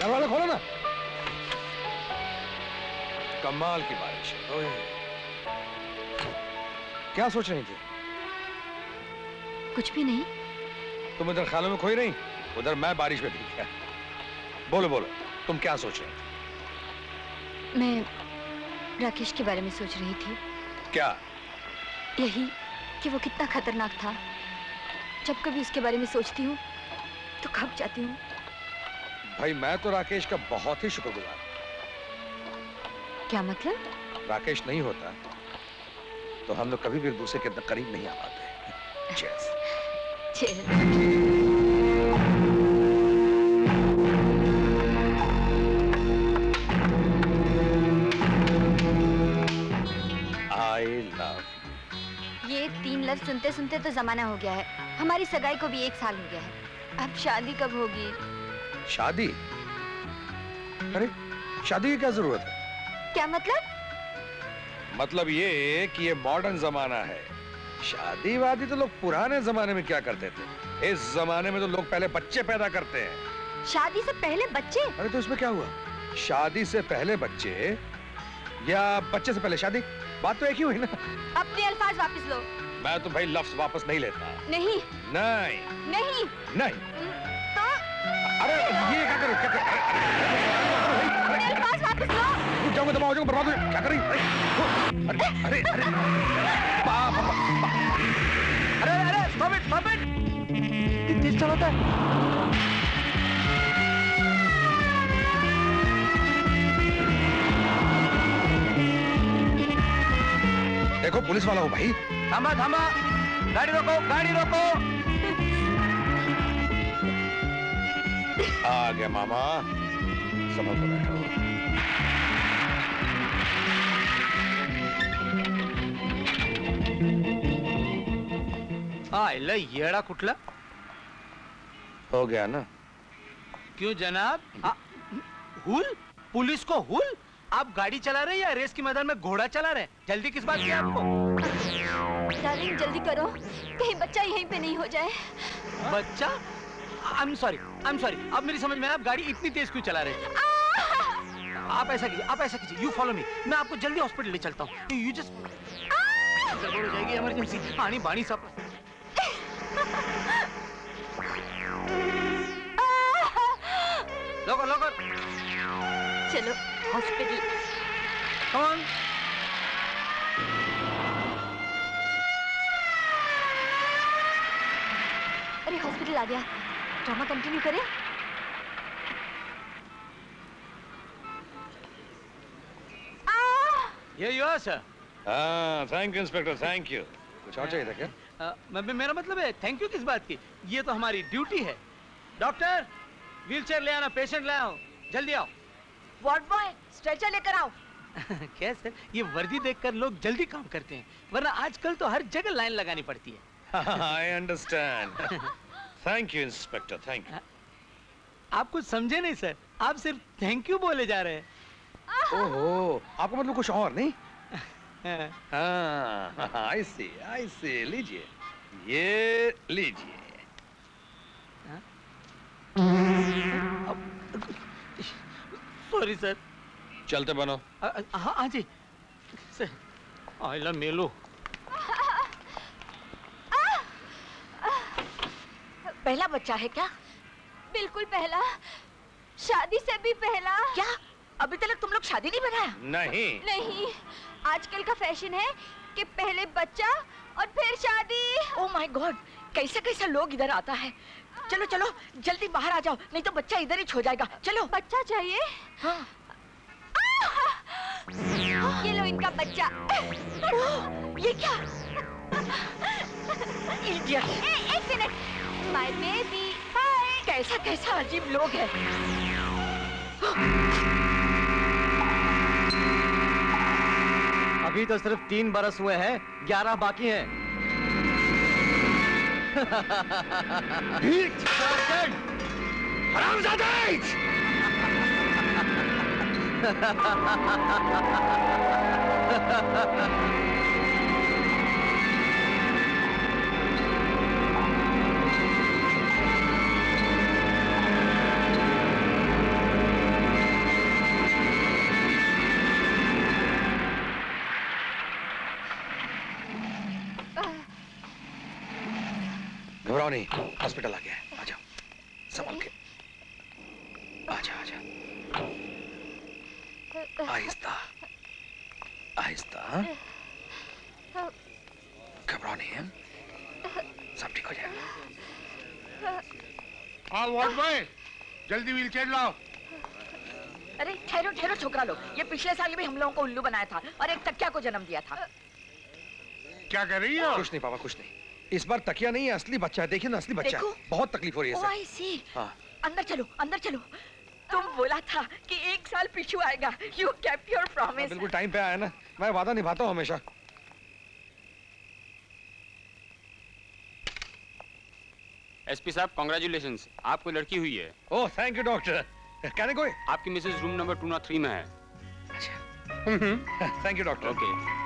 दरवाजा खोलो ना। कमाल की बारिश। ओए। क्या सोच रही थी? कुछ भी नहीं। तुम इधर ख्यालों में खोई रही, उधर मैं बारिश में भीग गया। बोलो बोलो, तुम क्या सोच रही थी? मैं राकेश के बारे में सोच रही थी। क्या? यही कि वो कितना खतरनाक था। जब कभी उसके बारे में सोचती हूँ तो खप जाती हूँ। भाई मैं तो राकेश का बहुत ही शुक्रगुजार हूँ। क्या मतलब? राकेश नहीं होता तो हम लोग कभी भी एक दूसरे के इतना करीब नहीं आ पाते। चीयर्स। चीयर्स। ये 3 लफ्ज सुनते सुनते तो जमाना हो गया है। हमारी सगाई को भी 1 साल हो गया है। अब शादी कब होगी? शादी? अरे शादी की क्या जरूरत है? क्या मतलब? मतलब ये कि ये मॉडर्न जमाना है। शादी वादी तो लोग पुराने जमाने में क्या करते थे। इस जमाने में तो लोग पहले बच्चे पैदा करते हैं। शादी से पहले बच्चे? अरे तो इसमें क्या हुआ? शादी से पहले बच्चे या बच्चे से पहले शादी, बात तो एक ही हुई ना। अपने अल्फाज वापस लो। मैं तो भाई लफ्ज वापस नहीं लेता। नहीं नहीं नहीं नहीं। तो अरे ये क्या कर रही हो? अपने अल्फाज वापस लो। तू जाओगे तो माओगे बर्बाद हो। क्या कर रही? अरे अरे अरे पाप अरे अरे stop it इतनी चलाता है। देखो पुलिस वाला हो भाई। थामा थामा, गाड़ी रोको, गाड़ी रोको। आ गया मामा, संभल के बैठो। आ इल्ला येड़ा कुटला हो गया ना? क्यों जनाब? हुल पुलिस को हुल? आप गाड़ी चला रहे हैं या रेस की मैदान में घोड़ा चला रहे हैं? जल्दी किस बात की आपको? डार्लिंग जल्दी करो, कहीं बच्चा यहीं पे नहीं हो जाए। बच्चा? I'm sorry, अब मेरी समझ में। आप गाड़ी इतनी तेज क्यों चला रहे हैं? आप ऐसा कीजिए, यू फॉलो मी, मैं आपको जल्दी हॉस्पिटल ले चलता हूँ। यू जस्ट गड़बड़ हो जाएगी, इमरजेंसी पानी बाणी सब। लोगो लोगो चलो हॉस्पिटल। कौन? अरे हॉस्पिटल आ गया। ड्रामा कंटिन्यू करें। ये you are sir. Thank you inspector, thank you. कुछ और चाहिए था क्या? मेरा मतलब है थैंक यू किस बात की, ये तो हमारी ड्यूटी है। डॉक्टर व्हीलचेयर ले आना, पेशेंट लाया हूँ, जल्दी आओ। वार्ड बॉय स्ट्रेचर लेकर आओ। क्या सर, ये वर्दी देखकर लोग जल्दी काम करते हैं, वरना आजकल तो हर जगह लाइन लगानी पड़ती है। I understand. Thank you inspector, thank you. आप कुछ समझे नहीं सर, आप सिर्फ थैंक यू बोले जा रहे हैं। ओहो, आपको मतलब कुछ और नहीं? आई सी। लीजिए, ये लीजिए। Sorry sir. चलते बनो। हाँ जी सर। आइला मेलो। पहला बच्चा है क्या? बिल्कुल पहला, शादी से भी पहला। क्या अभी तक तुम लोग शादी नहीं बनाया? नहीं। आजकल का फैशन है कि पहले बच्चा और फिर शादी। ओह माय गॉड, कैसा कैसा लोग इधर आता है। चलो चलो जल्दी बाहर आ जाओ, नहीं तो बच्चा इधर ही छो जाएगा। चलो बच्चा चाहिए? हाँ। ये लो इनका बच्चा। ये क्या? एक मिनट, माय बेबी। हाय। कैसा कैसा अजीब लोग है। अभी तो सिर्फ 3 बरस हुए हैं, 11 बाकी हैं। हरामजादा! गांव नहीं, हॉस्पिटल आ गया है। आ जाओ, संभल के आ जा, आ जा। आहिस्ता आहिस्ता, घबराओ नहीं है, सब ठीक हो जाएगा। हाँ वार्ड बॉय, जल्दी व्हीलचेयर लाओ। अरे ठहरो ठहरो छोकरा लोग, ये पिछले साल ये भी हम लोगों को उल्लू बनाया था और एक तकिया को जन्म दिया था। क्या कर रही हो? कुछ नहीं पापा, कुछ नहीं। इस बार तकिया नहीं है, असली बच्चा है। देखिए ना, असली बच्चा है। बहुत तकलीफ हो रही है। आई सी। हाँ। अंदर चलो, अंदर चलो। तुम बोला था कि एक साल पीछू आएगा। You kept your promise। बिल्कुल टाइम पे आया ना, मैं वादा निभाता हूँ हमेशा। एसपी साहब, कांग्रेचुलेशंस, आपको लड़की हुई है। Oh thank you doctor. कहने कोई आपकी मिसेज रूम नंबर 203 में है। अच्छा, thank you doctor. Okay,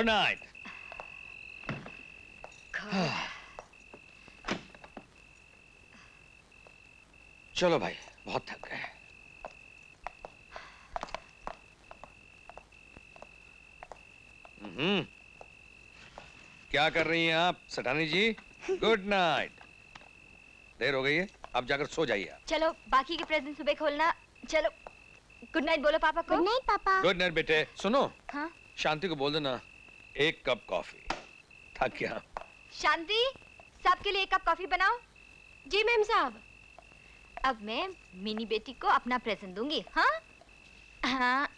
Good night. चलो भाई, बहुत थक गए हैं। क्या कर रही हैं आप सटानी जी? Good night. देर हो गई है, आप जाकर सो जाइए। चलो बाकी के प्रेजेंट सुबह खोलना। चलो गुड नाइट बोलो पापा को। गुड नाइट पापा। गुड नाइट बेटे। सुनो, हाँ? शांति को बोल देना एक कप कॉफी। थक गया। शांति, सबके लिए एक कप कॉफी बनाओ। जी मैम साहब। अब मैं मिनी बेटी को अपना प्रेजेंट दूंगी। हाँ हाँ,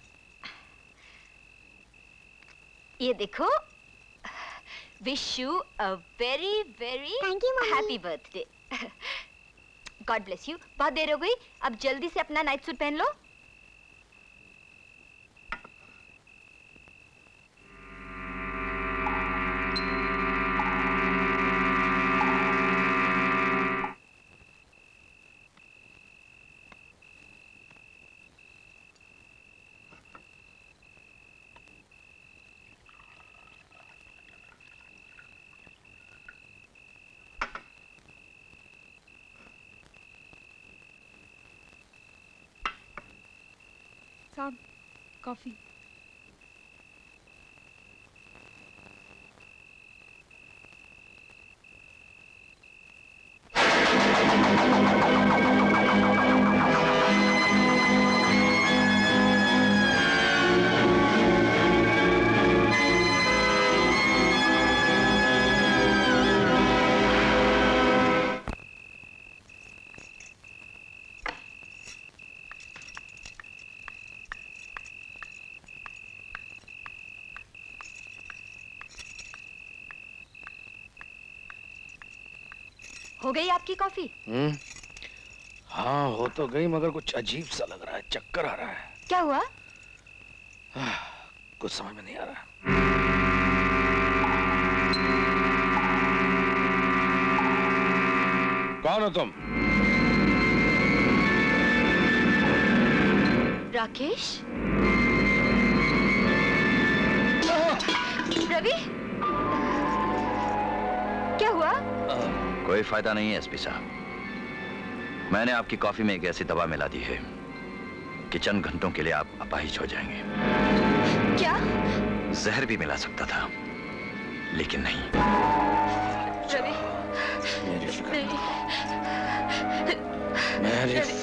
ये देखो। Wish you a very very happy birthday. God bless you. बहुत देर हो गई, अब जल्दी से अपना नाइट सूट पहन लो। कॉफी। गई आपकी कॉफी? हाँ, हो तो गई, मगर कुछ अजीब सा लग रहा है, चक्कर आ रहा है। क्या हुआ? कुछ समझ में नहीं आ रहा। कौन हो तुम? राकेश। रवि, क्या हुआ? कोई फायदा नहीं है एसपी साहब। मैंने आपकी कॉफी में एक ऐसी दवा मिला दी है कि चंद घंटों के लिए आप अपाहिज हो जाएंगे। क्या? जहर भी मिला सकता था, लेकिन नहीं। रवि, मेरी फिक्र, मेरी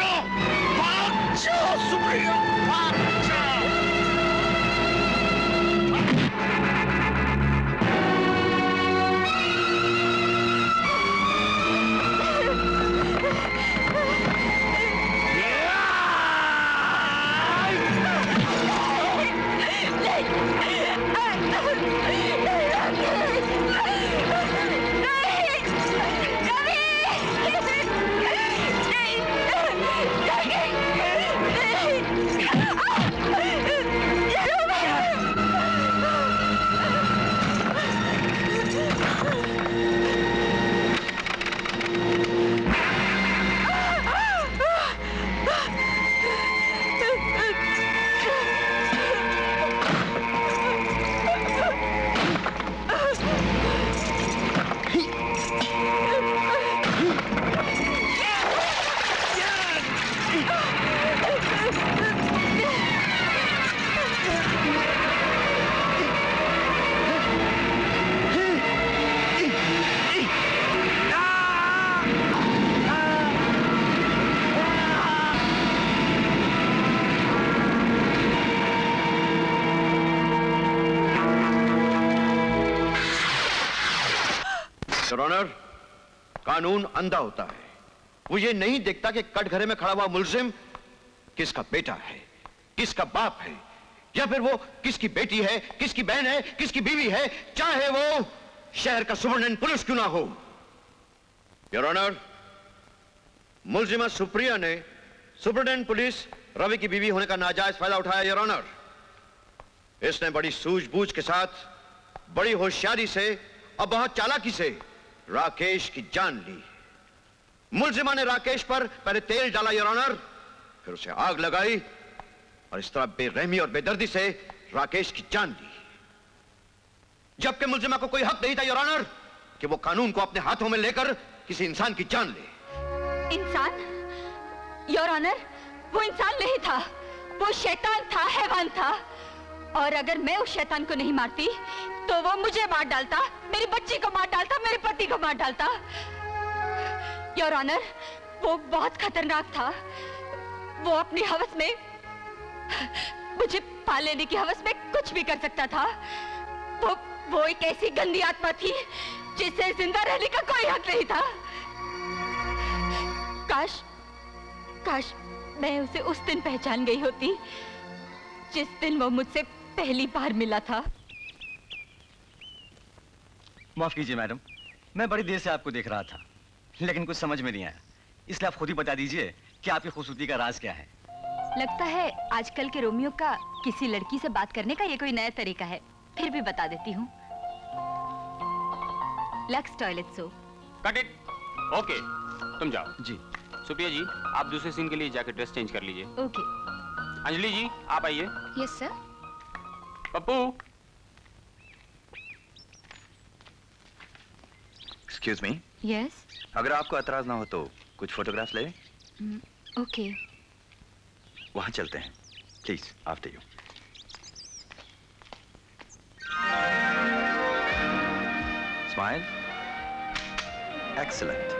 भाग जाओ सुप्रिया, भाग जाओ। कानून अंधा होता है, वो ये नहीं देखता कि कटघरे में खड़ा हुआ मुलजिम किसका बेटा है, किसका बाप है, या फिर वो किसकी बेटी है, किसकी बहन है, किसकी बीवी है, चाहे वो शहर का सुवर्णन पुरुष क्यों ना हो। योर ऑनर, मुलजिमा सुप्रिया ने सुपरिटेंडेंट पुलिस रवि की बीवी होने का नाजायज फायदा उठाया। योर ऑनर, इसने बड़ी सूझबूझ के साथ, बड़ी होशियारी से और बहुत चालाकी से राकेश की जान ली। मुलजिमा ने राकेश पर पहले तेल डाला योर ऑनर, फिर उसे आग लगाई और इस तरह बेरहमी और बेदर्दी से राकेश की जान ली, जबकि मुलजिमा को कोई हक नहीं था योर ऑनर कि वो कानून को अपने हाथों में लेकर किसी इंसान की जान ले। इंसान योर ऑनर, वो इंसान नहीं था, वो शैतान था, हैवान था। और अगर मैं उस शैतान को नहीं मारती तो वो मुझे मार डालता, मेरी बच्ची को मार डालता, मेरे पति को मार डालता। योर ऑनर, वो बहुत खतरनाक था। वो अपनी हवस में, मुझे पा लेने की हवस में कुछ भी कर सकता था। वो एक ऐसी गंदी आत्मा थी जिससे जिंदा रहने का कोई हक नहीं था। काश मैं उसे उस दिन पहचान गई होती जिस दिन वो मुझसे पहली बार मिला था। माफ कीजिए मैडम, मैं बड़ी देर से आपको देख रहा था लेकिन कुछ समझ में नहीं आया, इसलिए आप खुद ही बता दीजिए कि आपकी खूबसूरती का राज क्या है। लगता है आजकल के रोमियो का किसी लड़की से बात करने का ये कोई नया तरीका है, फिर भी बता देती हूँ। Lux toilet soap. Cut it. Okay, तुम जाओ। जी। सुप्रिया जी, आप दूसरे सीन के लिए जाकर ड्रेस चेंज कर लीजिए। ओके। अंजलि जी, आप आइए। Yes sir. Pappu. Excuse me? Yes? अगर आपको एतराज ना हो तो कुछ फोटोग्राफ्स ले। Okay. वहां चलते हैं, please. After you. Smile. Excellent.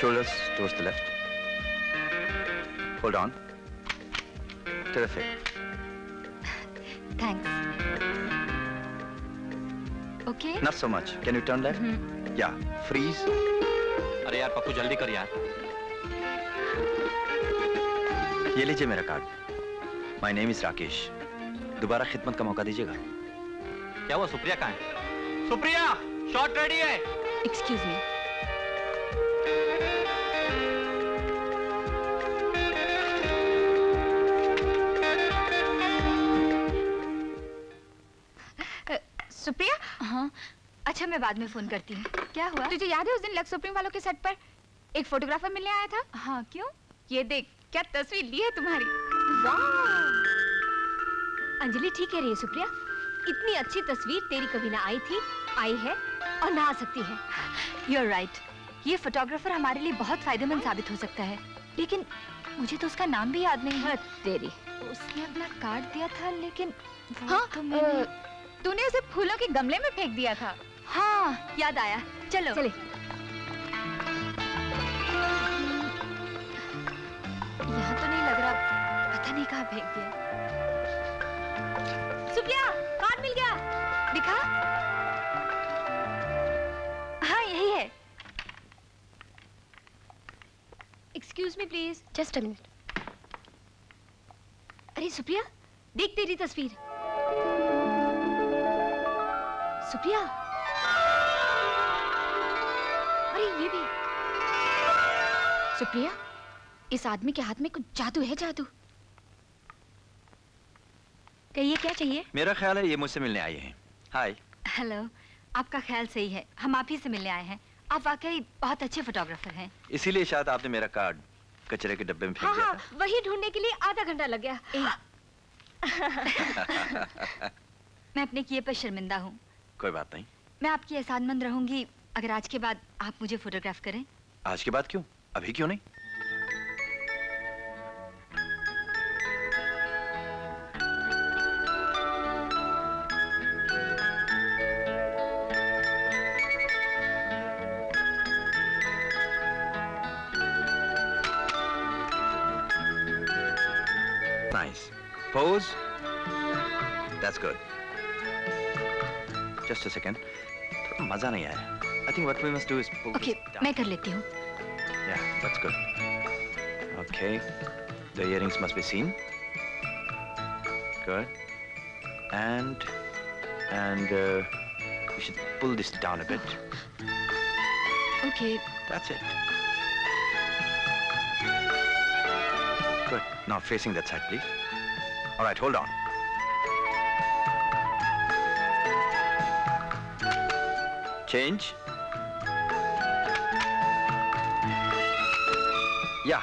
Shoulders towards the left. Hold on. Terrific. Thanks. Okay. Not so much. Can you turn left? Yeah. Freeze. अरे यार पप्पू जल्दी कर यार। ये लीजिए मेरा card. My name is Rakesh. दोबारा खिदमत का मौका दीजिएगा। क्या हुआ, सुप्रिया कहाँ है? सुप्रिया, शॉट रेडी है। Excuse me. सुप्रिया? हाँ, अच्छा मैं बाद में फोन करती हूँ। क्या हुआ? तुझे याद है उस दिन लक्स सुप्रीम वालों के सेट पर एक फोटोग्राफर मिलने आया था? हाँ, क्यों? ये देख क्या तस्वीर ली है तुम्हारी। वाह! अंजलि ठीक कह रही है सुप्रिया, इतनी अच्छी तस्वीर तेरी कभी ना आई थी, आई है और ना आ सकती है। यू आर राइट, ये फोटोग्राफर हमारे लिए बहुत फायदेमंद साबित हो सकता है, लेकिन मुझे तो उसका नाम भी याद नहीं है। तेरी उसने अपना कार्ड दिया था लेकिन तूने उसे फूलों के गमले में फेंक दिया था। हाँ, याद आया, चलो चले। नहीं कहाँ फेंक दिया। सुप्रिया, कार्ड मिल गया, दिखा। हाँ यही है। Excuse me please, just a minute. अरे सुप्रिया, देख तेरी तस्वीर। सुप्रिया, अरे ये भी। सुप्रिया, इस आदमी के हाथ में कुछ जादू है। जादू? कहिए क्या चाहिए? मेरा ख्याल है ये मुझसे मिलने आए हैं। हाय। हेलो, आपका ख्याल सही है, हम आप ही से मिलने आए हैं। आप वाकई बहुत अच्छे फोटोग्राफर हैं। इसीलिए शायद आपने मेरा कार्ड कचरे के डब्बे में फेंक दिया। हाँ, वही ढूंढने के लिए आधा घंटा लग गया। मैं अपने किए पर शर्मिंदा हूँ। कोई बात नहीं, मैं आपकी एहसानमंद रहूंगी अगर आज के बाद आप मुझे फोटोग्राफ करें। आज के बाद क्यों, अभी क्यों नहीं? Pose. That's good. Just a second. मजा नहीं आया। I think what we must do is pose. Okay, मैं कर लेती हूँ। Yeah, that's good. Okay, the earrings must be seen. Good. And we should pull this down a bit. Okay. That's it. Good. Now facing that side, please. All right, hold on. Change. Yeah.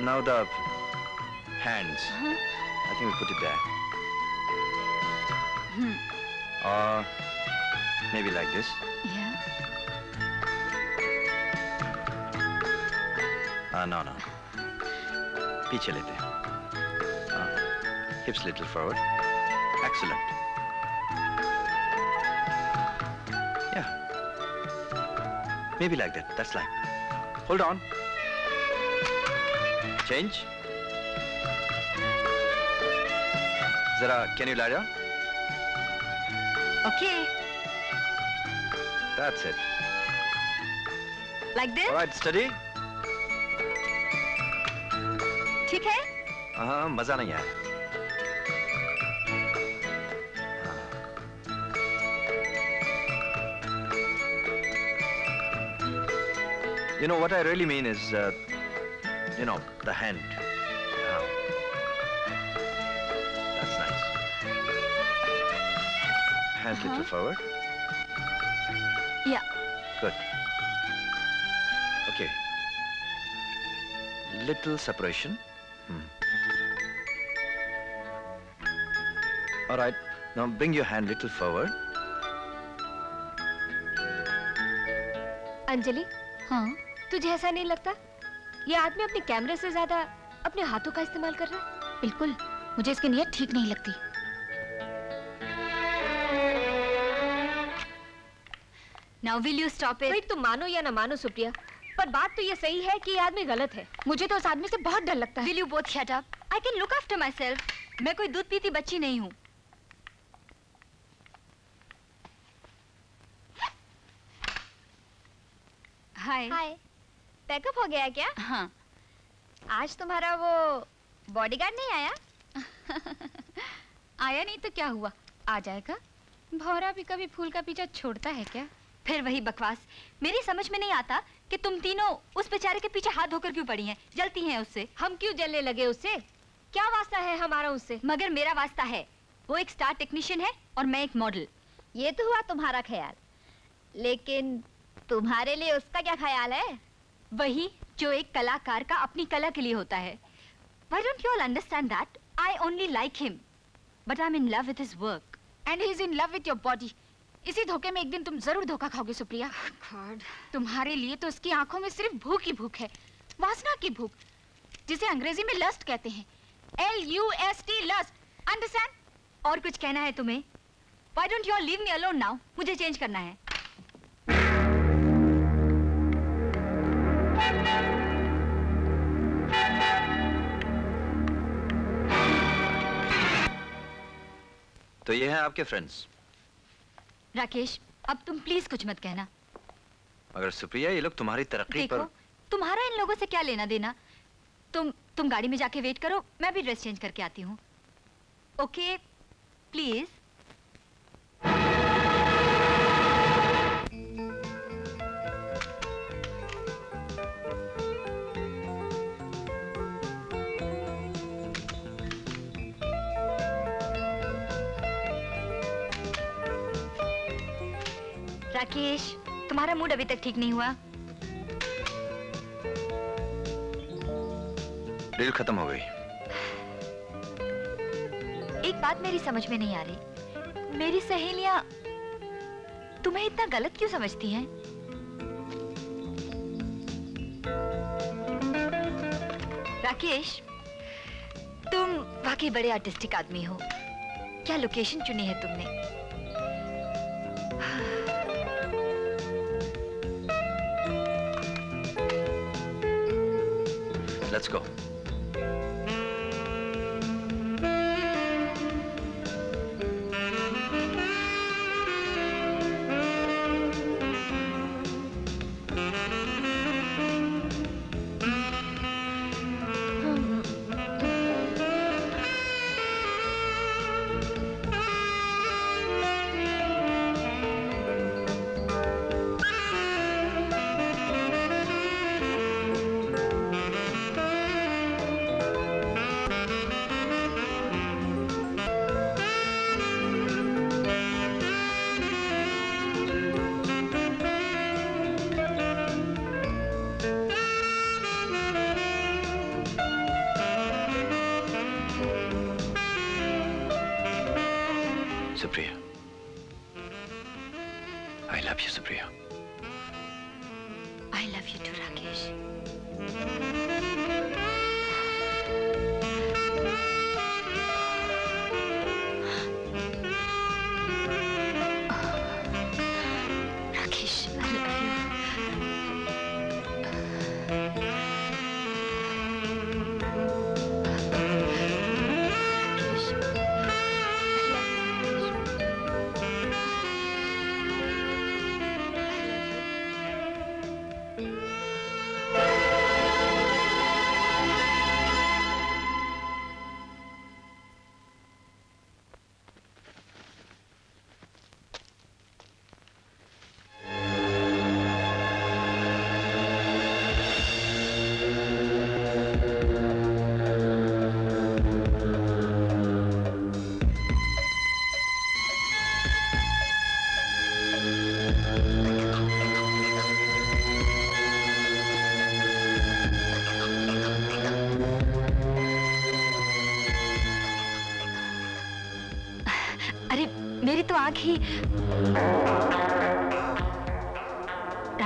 Now the hands. I think we put it there. Or maybe like this. Yeah. No. Piche lete. Hips little forward. Excellent. Yeah. Maybe like that. That's like. Hold on. Change. Zara, can you lie down? Okay. That's it. Like this? All right, steady. ठीक है? हाँ, मजा नहीं आया। You know what I really mean is, you know, the hand. That's nice. Hands little forward. Yeah. Good. Okay. Little separation. All right, now bring your hand little forward. Anjali, हाँ, तुझे ऐसा नहीं लगता? ये आदमी अपने कैमरे से ज्यादा अपने हाथों का इस्तेमाल कर रहा है। बिल्कुल, मुझे इसकी नीयत ठीक नहीं लगती। Now will you stop it? भाई तुम मानो या ना मानो सुप्रिया, पर बात तो ये सही है कि ये आदमी गलत है। मुझे तो उस आदमी से बहुत डर लगता है। Will you both shut up? I can look after myself. मैं कोई दूध पीती बच्ची नहीं हूँ। हाय। हाय। पैकअप हो गया क्या? हाँ। आज तुम्हारा वो बॉडीगार्ड नहीं आया? आया नहीं तो क्या हुआ, आ जाएगा। भौरा भी कभी फूल का पीछा छोड़ता है क्या? फिर वही बकवास। मेरी समझ में नहीं आता कि तुम तीनों उस बेचारे के पीछे हाथ धोकर क्यों पड़ी हैं? जलती हैं उससे। हम क्यों जलने लगे उससे? क्या वास्ता है हमारा उससे? मगर मेरा वास्ता है। वो एक स्टार टेक्नीशियन है और मैं एक मॉडल। ये तो हुआ तुम्हारा ख्याल, लेकिन तुम्हारे लिए उसका क्या ख्याल है? वही जो एक कलाकार का अपनी कला के लिए होता है। Why don't you all understand that? I only like him, but I'm in love with his work, and he's in love with your body. इसी धोखे में एक दिन तुम जरूर धोखा खाओगे सुप्रिया। God. तुम्हारे लिए तो उसकी आंखों में सिर्फ भूख ही भूख है, वासना की भूख, जिसे अंग्रेजी में लस्ट कहते हैं। LUST, lust. अंडरस्टैंड? और कुछ कहना है तुम्हें? Why don't you all leave me alone now? मुझे चेंज करना है। तो ये हैं आपके फ्रेंड्स। राकेश, अब तुम प्लीज कुछ मत कहना। मगर सुप्रिया, ये लोग तुम्हारी तरक्की देखो, पर तुम्हारा इन लोगों से क्या लेना देना। तुम गाड़ी में जाके वेट करो, मैं भी ड्रेस चेंज करके आती हूँ। Okay please. राकेश, तुम्हारा मूड अभी तक ठीक नहीं हुआ। डील खत्म हो गई। एक बात मेरी समझ में नहीं आ रही, मेरी सहेलियां तुम्हें इतना गलत क्यों समझती हैं? राकेश, तुम वाकई बड़े आर्टिस्टिक आदमी हो। क्या लोकेशन चुनी है तुमने। Let's go.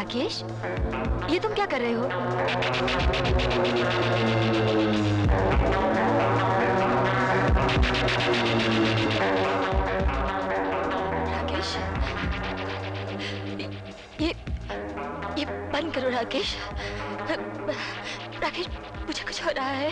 राकेश, ये तुम क्या कर रहे हो? राकेश, ये बंद करो। राकेश, राकेश, मुझे कुछ हो रहा है।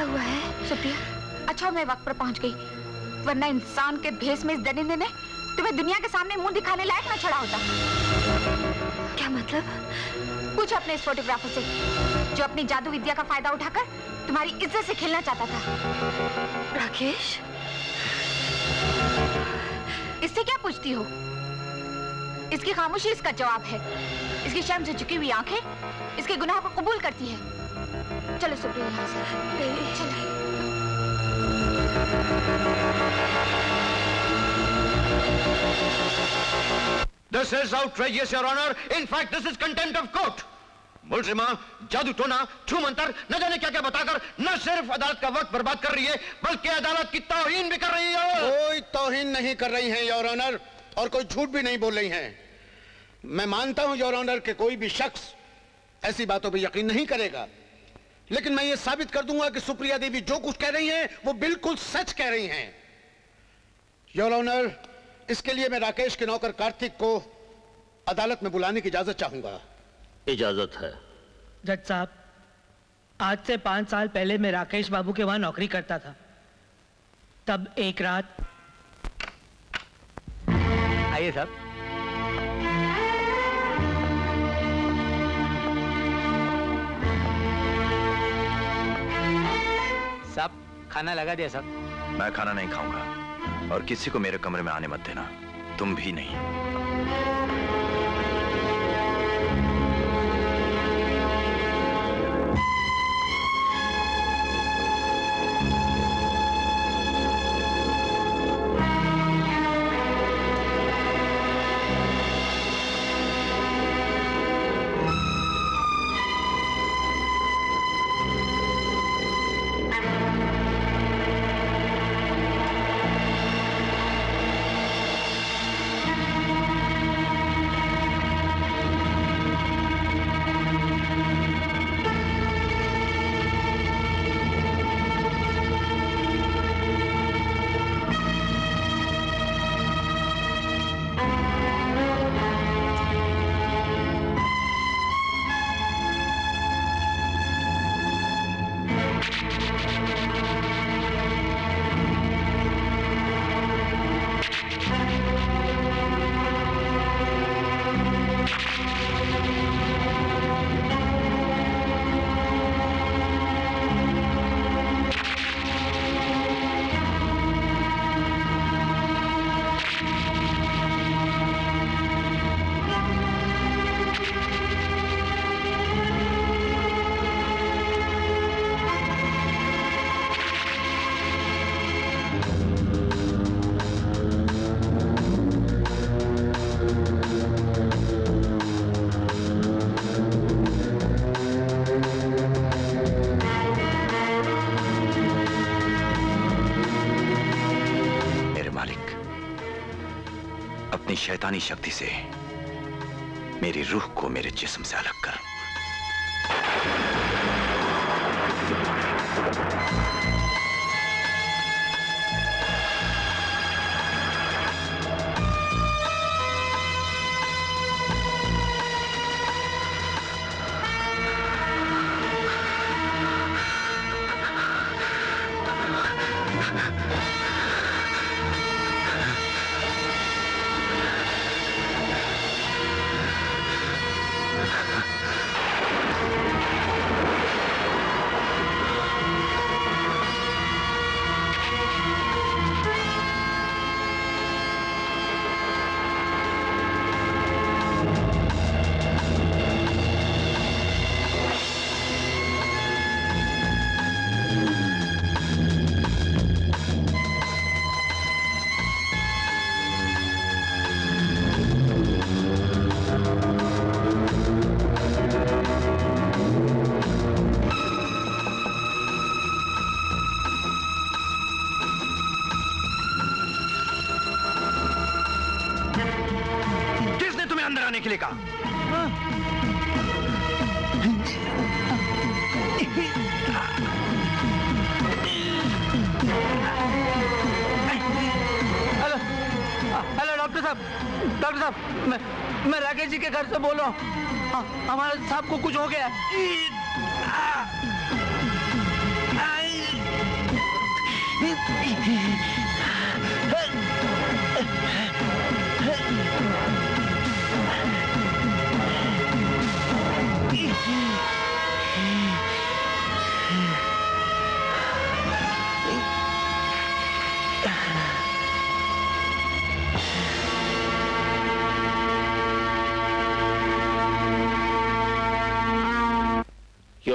क्या हुआ है सुप्रिया? अच्छा मैं वक्त पर पहुंच गई, वरना इंसान के भेष में इस दरिंदे ने तुम्हें दुनिया के सामने मुंह दिखाने लायक ना छड़ा होता। क्या मतलब? पूछ अपने इस फोटोग्राफर से जो अपनी जादू विद्या का फायदा उठाकर तुम्हारी इज्जत से खेलना चाहता था। राकेश, इससे क्या पूछती हो? इसकी खामोशी इसका जवाब है, इसकी शर्म से झुकी हुई आंखें इसके गुनाह को कबूल करती है। चलो सुप्रिया यहाँ से चलो। This is outrageous, Your Honor. In fact, this is contempt of court. मुलजिमा जादू टोना छू मंतर न जाने क्या क्या बताकर न सिर्फ अदालत का वक्त बर्बाद कर रही है बल्कि अदालत की तौहीन भी कर रही है। कोई तौहीन नहीं कर रही है योर ऑनर, और कोई झूठ भी नहीं बोल रही हैं। मैं मानता हूं योर ऑनर के कोई भी शख्स ऐसी बातों पे यकीन नहीं करेगा, लेकिन मैं ये साबित कर दूंगा कि सुप्रिया देवी जो कुछ कह रही हैं वो बिल्कुल सच कह रही हैं। योर ऑनर, इसके लिए मैं राकेश के नौकर कार्तिक को अदालत में बुलाने की इजाजत चाहूंगा। इजाजत है जज साहब। आज से 5 साल पहले मैं राकेश बाबू के वहां नौकरी करता था। तब एक रात, आइए साहब। साहब खाना लगा दिया साहब। मैं खाना नहीं खाऊंगा और किसी को मेरे कमरे में आने मत देना, तुम भी नहीं। शैतानी शक्ति से मेरी रूह को मेरे जिस्म से अलग कर। बोलो, हमारे साहब को कुछ हो गया।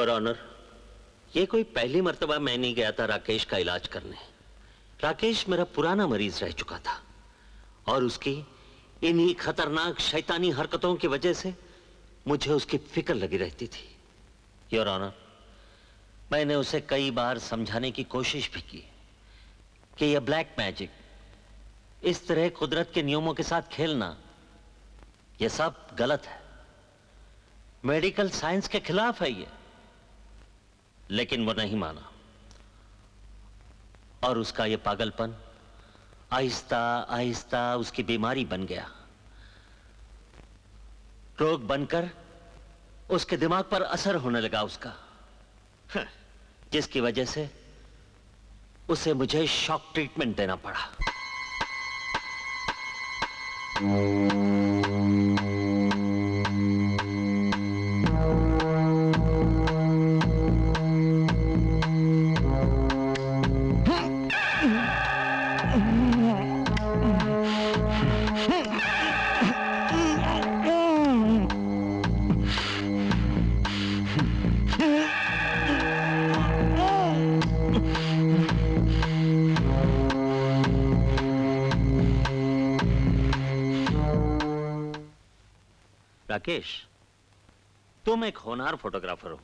योर ऑनर, ये कोई पहली मर्तबा मैं नहीं गया था राकेश का इलाज करने। राकेश मेरा पुराना मरीज रह चुका था और उसकी इन्हीं खतरनाक शैतानी हरकतों की वजह से मुझे उसकी फिक्र लगी रहती थी। योर ऑनर, मैंने उसे कई बार समझाने की कोशिश भी की कि यह ब्लैक मैजिक, इस तरह कुदरत के नियमों के साथ खेलना, यह सब गलत है, मेडिकल साइंस के खिलाफ है ये, लेकिन वो नहीं माना और उसका ये पागलपन आहिस्ता आहिस्ता उसकी बीमारी बन गया, रोग बनकर उसके दिमाग पर असर होने लगा उसका, जिसकी वजह से उसे मुझे शॉक ट्रीटमेंट देना पड़ा। राकेश, तुम एक होनहार फोटोग्राफर हो,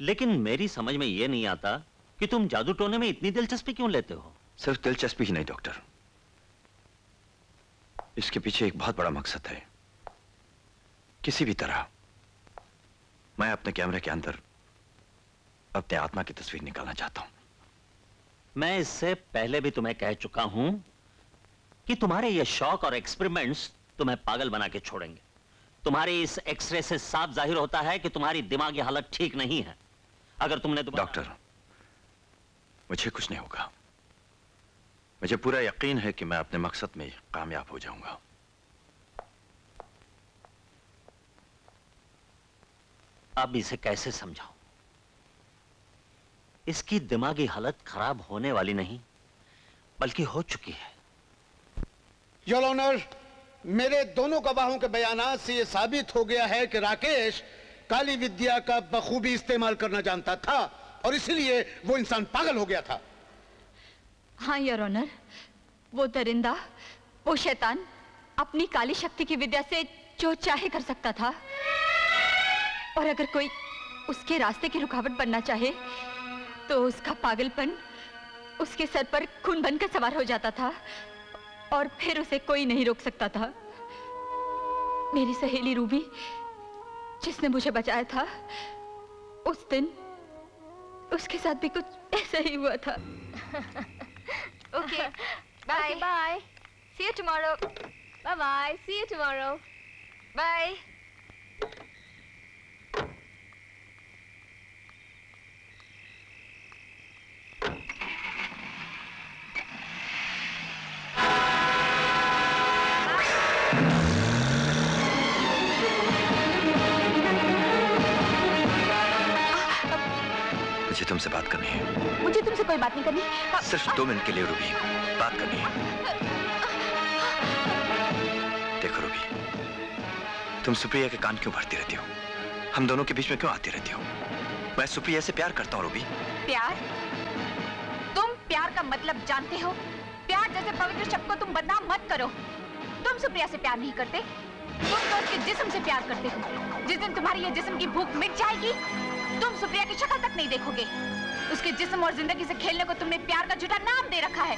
लेकिन मेरी समझ में यह नहीं आता कि तुम जादू टोने में इतनी दिलचस्पी क्यों लेते हो। सिर्फ दिलचस्पी ही नहीं डॉक्टर, इसके पीछे एक बहुत बड़ा मकसद है। किसी भी तरह मैं अपने कैमरे के अंदर अपने आत्मा की तस्वीर निकालना चाहता हूं। मैं इससे पहले भी तुम्हें कह चुका हूं कि तुम्हारे ये शौक और एक्सपेरिमेंट्स तुम्हें पागल बना के छोड़ेंगे। तुम्हारी इस एक्सरे से साफ जाहिर होता है कि तुम्हारी दिमागी हालत ठीक नहीं है। अगर तुमने डॉक्टर, मुझे कुछ नहीं होगा। मुझे पूरा यकीन है कि मैं अपने मकसद में कामयाब हो जाऊंगा। अब इसे कैसे समझाऊं? इसकी दिमागी हालत खराब होने वाली नहीं बल्कि हो चुकी है। योर ऑनर, मेरे दोनों गवाहों के बयानात से यह साबित हो गया है कि राकेश काली विद्या का बखूबी इस्तेमाल करना जानता था और इसलिए वो इंसान पागल हो गया था। हाँ योर ऑनर, वो दरिंदा, वो शैतान अपनी काली शक्ति की विद्या से जो चाहे कर सकता था और अगर कोई उसके रास्ते की रुकावट बनना चाहे तो उसका पागलपन उसके सर पर खून बनकर सवार हो जाता था और फिर उसे कोई नहीं रोक सकता था। मेरी सहेली रूबी, जिसने मुझे बचाया था, उस दिन उसके साथ भी कुछ ऐसा ही हुआ था। Okay, bye bye, see you tomorrow, bye bye, see you tomorrow, bye. मुझे तुमसे बात करनी है। मुझे तुमसे कोई बात नहीं करनी। सिर्फ 2 मिनट के लिए रूबी, बात करनी है। देखो रूबी, तुम सुप्रिया के कान क्यों भरती रहती हो? हम दोनों के बीच में क्यों आती रहती हो? मैं सुप्रिया से प्यार करता हूँ रूबी। प्यार? तुम प्यार का मतलब जानते हो? प्यार जैसे पवित्र शब्द को तुम बदनाम मत करो। तुम सुप्रिया से प्यार नहीं करते, तुम तो उसके जिस्म से प्यार करते हो। जिस दिन तुम्हारी ये जिस्म की भूख मिट जाएगी, तुम सुप्रिया की शक्ल तक नहीं देखोगे। उसके जिस्म और जिंदगी से खेलने को तुमने प्यार का झूठा नाम दे रखा है।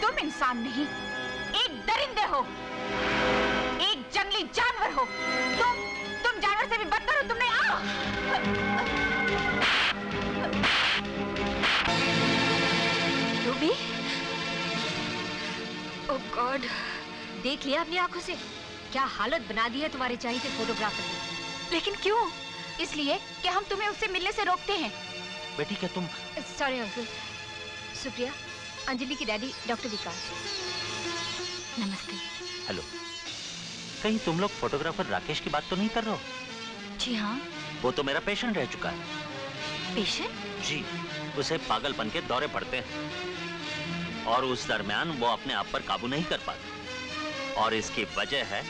तुम इंसान नहीं, एक दरिंदे हो, एक जंगली जानवर हो। तुम जानवर से भी बदतर हो। तुमने रूबी, ओह गॉड, देख लिया अपनी आंखों से क्या हालत बना दी है तुम्हारे चाहिए फोटोग्राफर ने। लेकिन क्यों? इसलिए कि हम तुम्हें उससे मिलने से रोकते हैं। बेटी क्या तुम? Sorry uncle. सुप्रिया, अंजलि की डैडी डॉक्टर विकास। नमस्ते। हेलो, कहीं तुम लोग फोटोग्राफर राकेश की बात तो नहीं कर रहे हो? जी हाँ, वो तो मेरा पेशेंट रह चुका है। पेशेंट? जी, उसे पागलपन के दौरे पड़ते हैं और उस दरमियान वो अपने आप पर काबू नहीं कर पाता और इसकी वजह है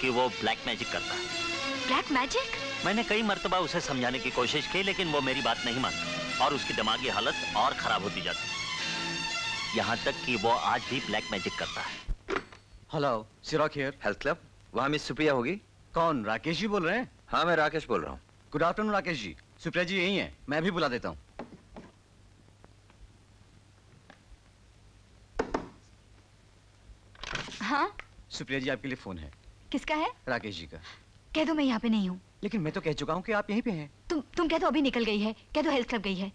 कि वो ब्लैक मैजिक करता है। Black magic? मैंने कई मर्तबा उसे समझाने की कोशिश की लेकिन वो मेरी बात नहीं मानती और उसकी दिमागी हालत और खराब होती जाती, यहाँ तक कि वो आज भी ब्लैक मैजिक करता है। Hello, सिरॉक here, health club. वहाँ मिस सुप्रिया होगी। कौन, राकेश जी बोल रहे हैं? हाँ, मैं राकेश बोल रहा हूँ। Good afternoon Rakesh ji. सुप्रिया जी यही है, मैं भी बुला देता हूँ। हाँ सुप्रिया जी, आपके लिए फोन है। किसका है? राकेश जी का। कह दो मैं यहाँ पे नहीं हूँ। लेकिन मैं तो कह चुका हूँ कि आप यहीं पे हैं। तुम कह दो अभी निकल गई है, कह दो हेल्थ क्लब गई है।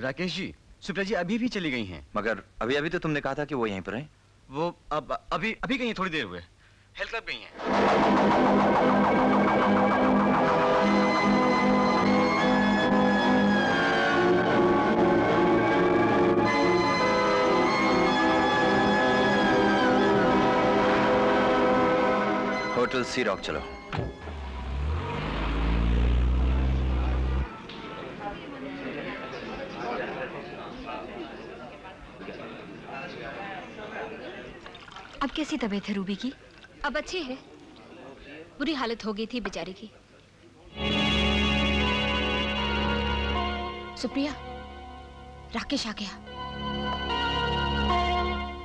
राकेश जी, सुप्रिया जी अभी भी चली गई हैं। मगर अभी अभी तो तुमने कहा था कि वो यहीं पर हैं। वो अब अभी गई हैं, थोड़ी देर हुए, हेल्थ क्लब गई हैं। होटल सी रॉक चलो। अब कैसी तबीयत है रूबी की? अब अच्छी है, बुरी हालत हो गई थी बेचारी की। सुप्रिया, राकेश आ गया।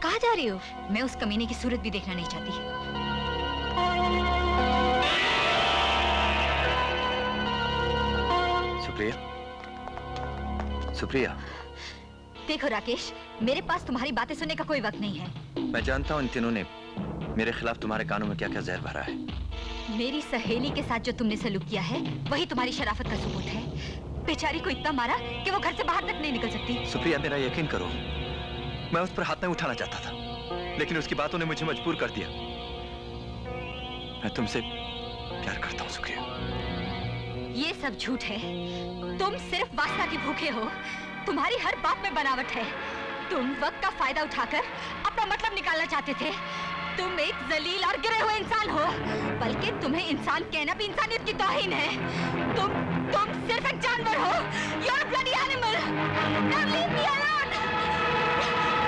कहाँ जा रही हो? मैं उस कमीने की सूरत भी देखना नहीं चाहती। सुप्रिया, सुप्रिया देखो राकेश, मेरे पास तुम्हारी बातें सुनने का कोई वक्त नहीं है। मैं जानता हूँ इन तीनों ने मेरे खिलाफ तुम्हारे कानों में क्या क्या जहर भरा है। मेरी सहेली के साथ जो तुमने सलूक किया है वही तुम्हारी शराफत का सबूत है। बेचारी को इतना मारा कि वो घर से बाहर तक नहीं निकल सकती। सुप्रिया मेरा यकीन करो, मैं उस पर हाथ नहीं उठाना चाहता था लेकिन उसकी बातों ने मुझे मजबूर कर दिया। मैं तुमसे प्यार करता हूँ सुप्रिया। ये सब झूठ है, तुम सिर्फ वास्ता के भूखे हो, तुम्हारी हर बात में बनावट है। तुम वक्त का फायदा उठाकर अपना मतलब निकालना चाहते थे। तुम एक जलील और गिरे हुए इंसान हो, बल्कि तुम्हें इंसान कहना भी इंसानियत की तौहीन है। तुम सिर्फ एक जानवर हो। You're a bloody animal. Now leave me alone.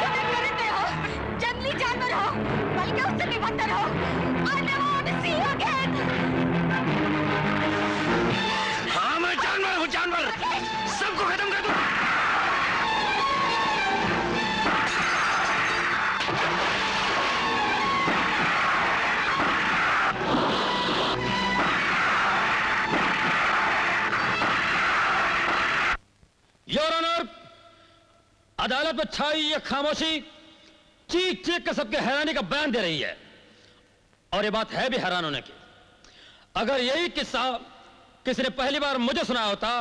तुम एक परिंदे हो, जंगली जानवर हो, बल्कि उससे भी बदतर हो। I never want to see you again. हाँ मैं जानवर हूँ, जानवर, सबको खत्म कर दूँ। योर ऑनर, अदालत में छाई ये खामोशी चीख चीख कर सबके हैरानी का बयान दे रही है और ये बात है भी हैरान होने की। अगर यही किस्सा किसी ने पहली बार मुझे सुना होता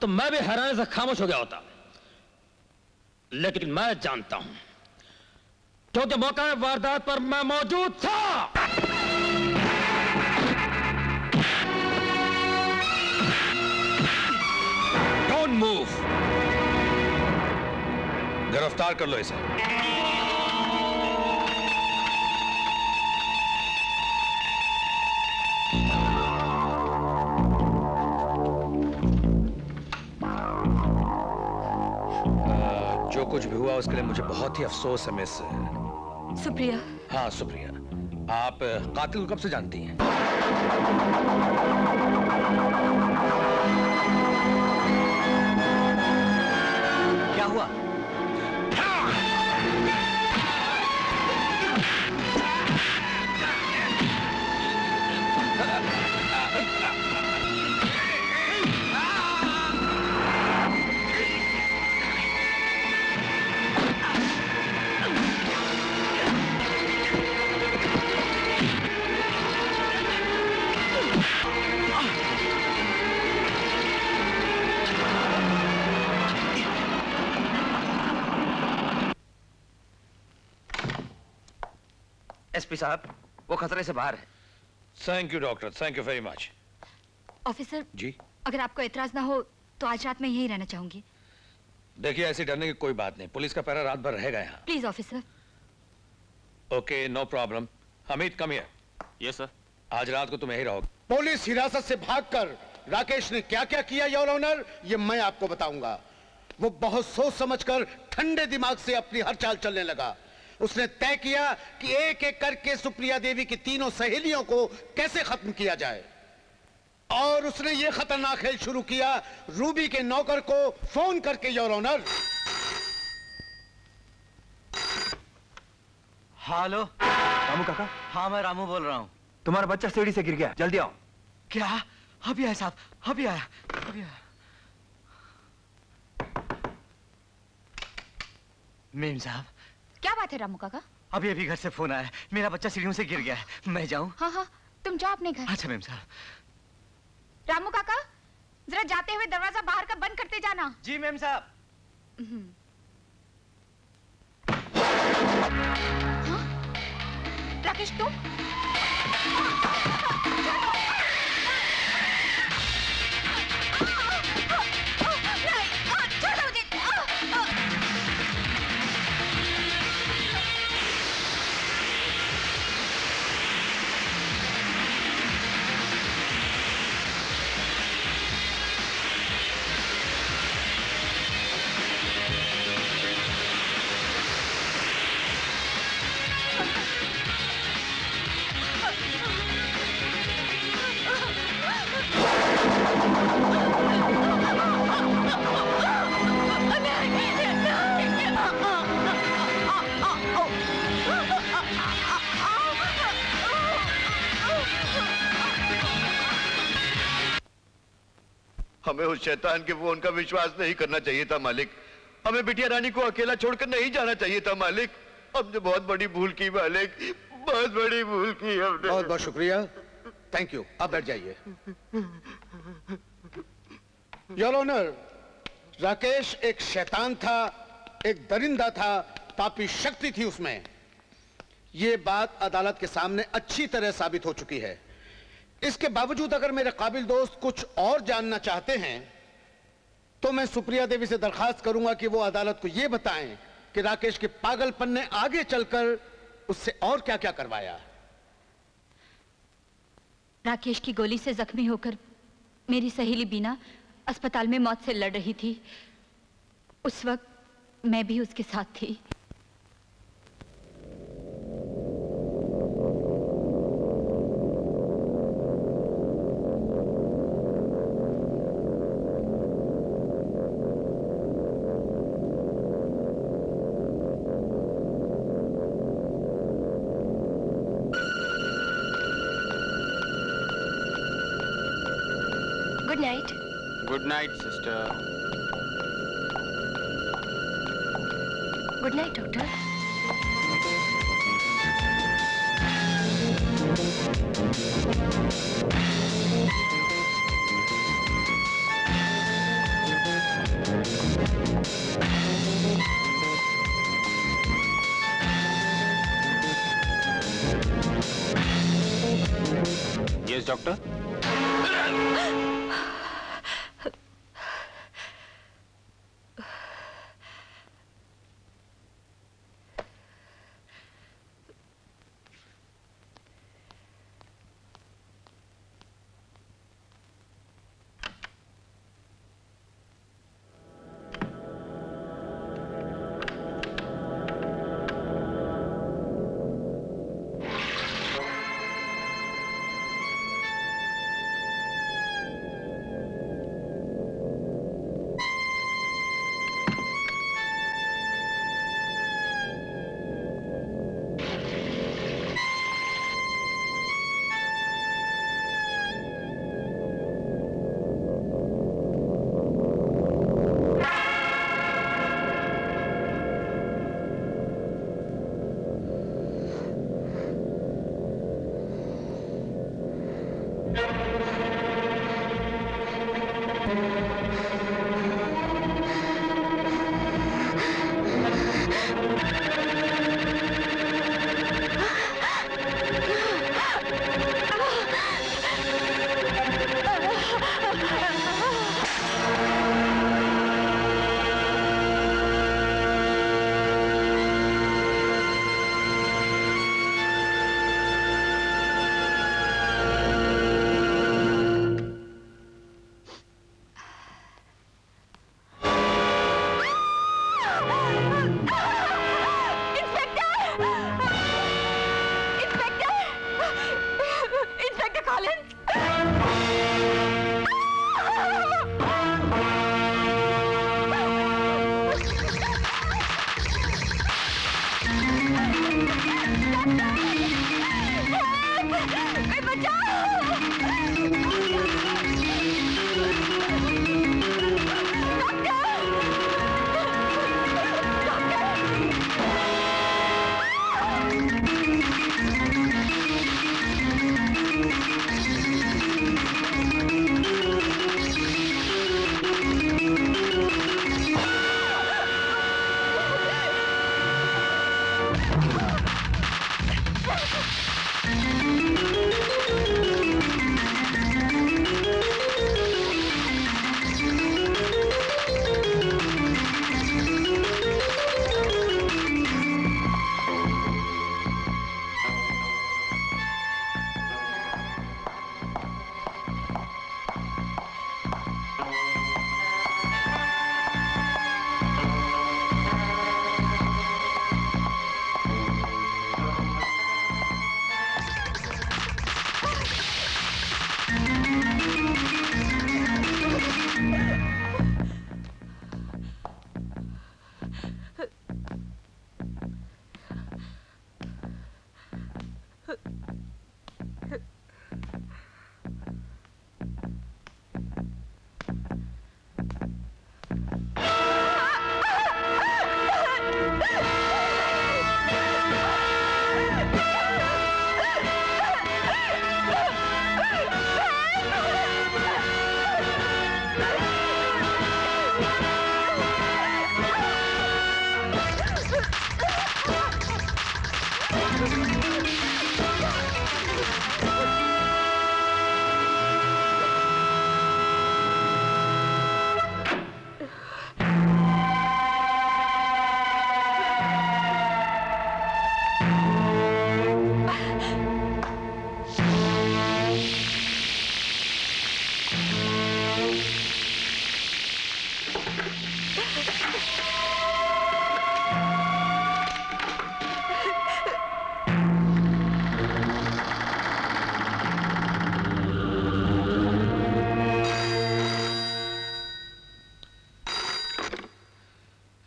तो मैं भी हैरानी से खामोश हो गया होता, लेकिन मैं जानता हूं क्योंकि मौका वारदात पर मैं मौजूद था। डोंट मूव, गिरफ्तार कर लो इसे। जो कुछ भी हुआ उसके लिए मुझे बहुत ही अफसोस है मिस सुप्रिया। हाँ सुप्रिया, आप कातिल को कब से जानती हैं? क्या हुआ? एसपी साहब, वो खतरे से बाहर है। Thank you doctor, thank you very much. Officer ji, अगर आपको एतराज ना हो तो आज रात में यहीं रहना चाहूंगी। देखिए ऐसे डरने की कोई बात नहीं, पुलिस का पहरा रात भर रहेगा यहाँ। Please officer. Okay no problem. Hamid come here. Yes sir. आज रात को तुम यहीं रहोगे। पुलिस हिरासत से भागकर राकेश ने क्या क्या किया योर ऑनर, ये मैं आपको बताऊंगा। वो बहुत सोच समझ कर ठंडे दिमाग से अपनी हर चाल चलने लगा। उसने तय किया कि एक एक करके सुप्रिया देवी की तीनों सहेलियों को कैसे खत्म किया जाए। और उसने ये खतरनाक खेल शुरू किया, रूबी के नौकर को फोन करके, योर ऑनर। हेलो रामू काका। हाँ मैं रामू बोल रहा हूँ। तुम्हारा बच्चा सीढ़ी से गिर गया, जल्दी आओ। क्या? अभी आया साहब, अभी आया, अभी आया। मेम साहब। क्या बात है रामू काका? अभी अभी घर से फोन आया, मेरा बच्चा सीढ़ियों से गिर गया है, मैं जाऊँ? हाँ हाँ तुम जाओ अपने घर। अच्छा मेम साहब। रामू काका जरा जाते हुए दरवाजा बाहर का बंद करते जाना। जी मेम साहब। राकेश तुम? हमें उस शैतान के फोन का विश्वास नहीं करना चाहिए था मालिक। हमें बिटिया रानी को अकेला छोड़कर नहीं जाना चाहिए था मालिक। हमने बहुत बड़ी भूल की मालिक, बहुत बड़ी भूल की हमने। बहुत बहुत शुक्रिया, थैंक यू। आप बैठ जाइए। योर ऑनर, राकेश एक शैतान था, एक दरिंदा था, पापी शक्ति थी उसमें। ये बात अदालत के सामने अच्छी तरह साबित हो चुकी है। इसके बावजूद अगर मेरे काबिल दोस्त कुछ और जानना चाहते हैं तो मैं सुप्रिया देवी से दरखास्त करूंगा कि वो अदालत को यह बताएं कि राकेश के पागलपन ने आगे चलकर उससे और क्या क्या करवाया। राकेश की गोली से जख्मी होकर मेरी सहेली बीना अस्पताल में मौत से लड़ रही थी। उस वक्त मैं भी उसके साथ थी। Good night, sister. Good night, doctor. Yes, doctor.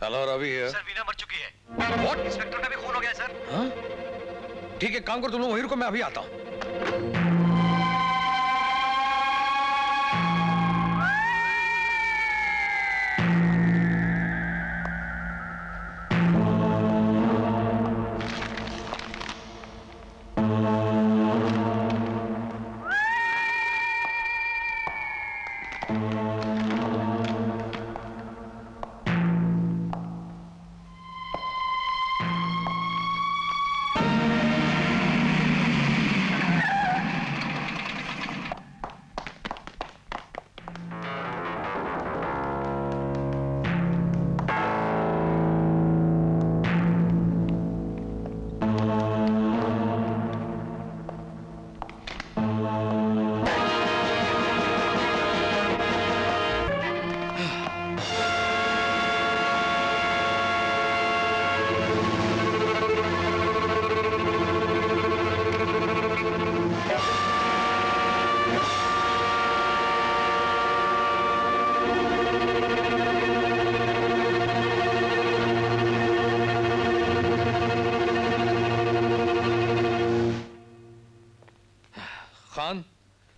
Hello, Ravi here. Sir, Vina मर चुकी है. What? Inspector का भी खून हो गया है, sir. हाँ? ठीक है, काम करो तुम लोग वहीं रुको, मैं अभी आता हूँ.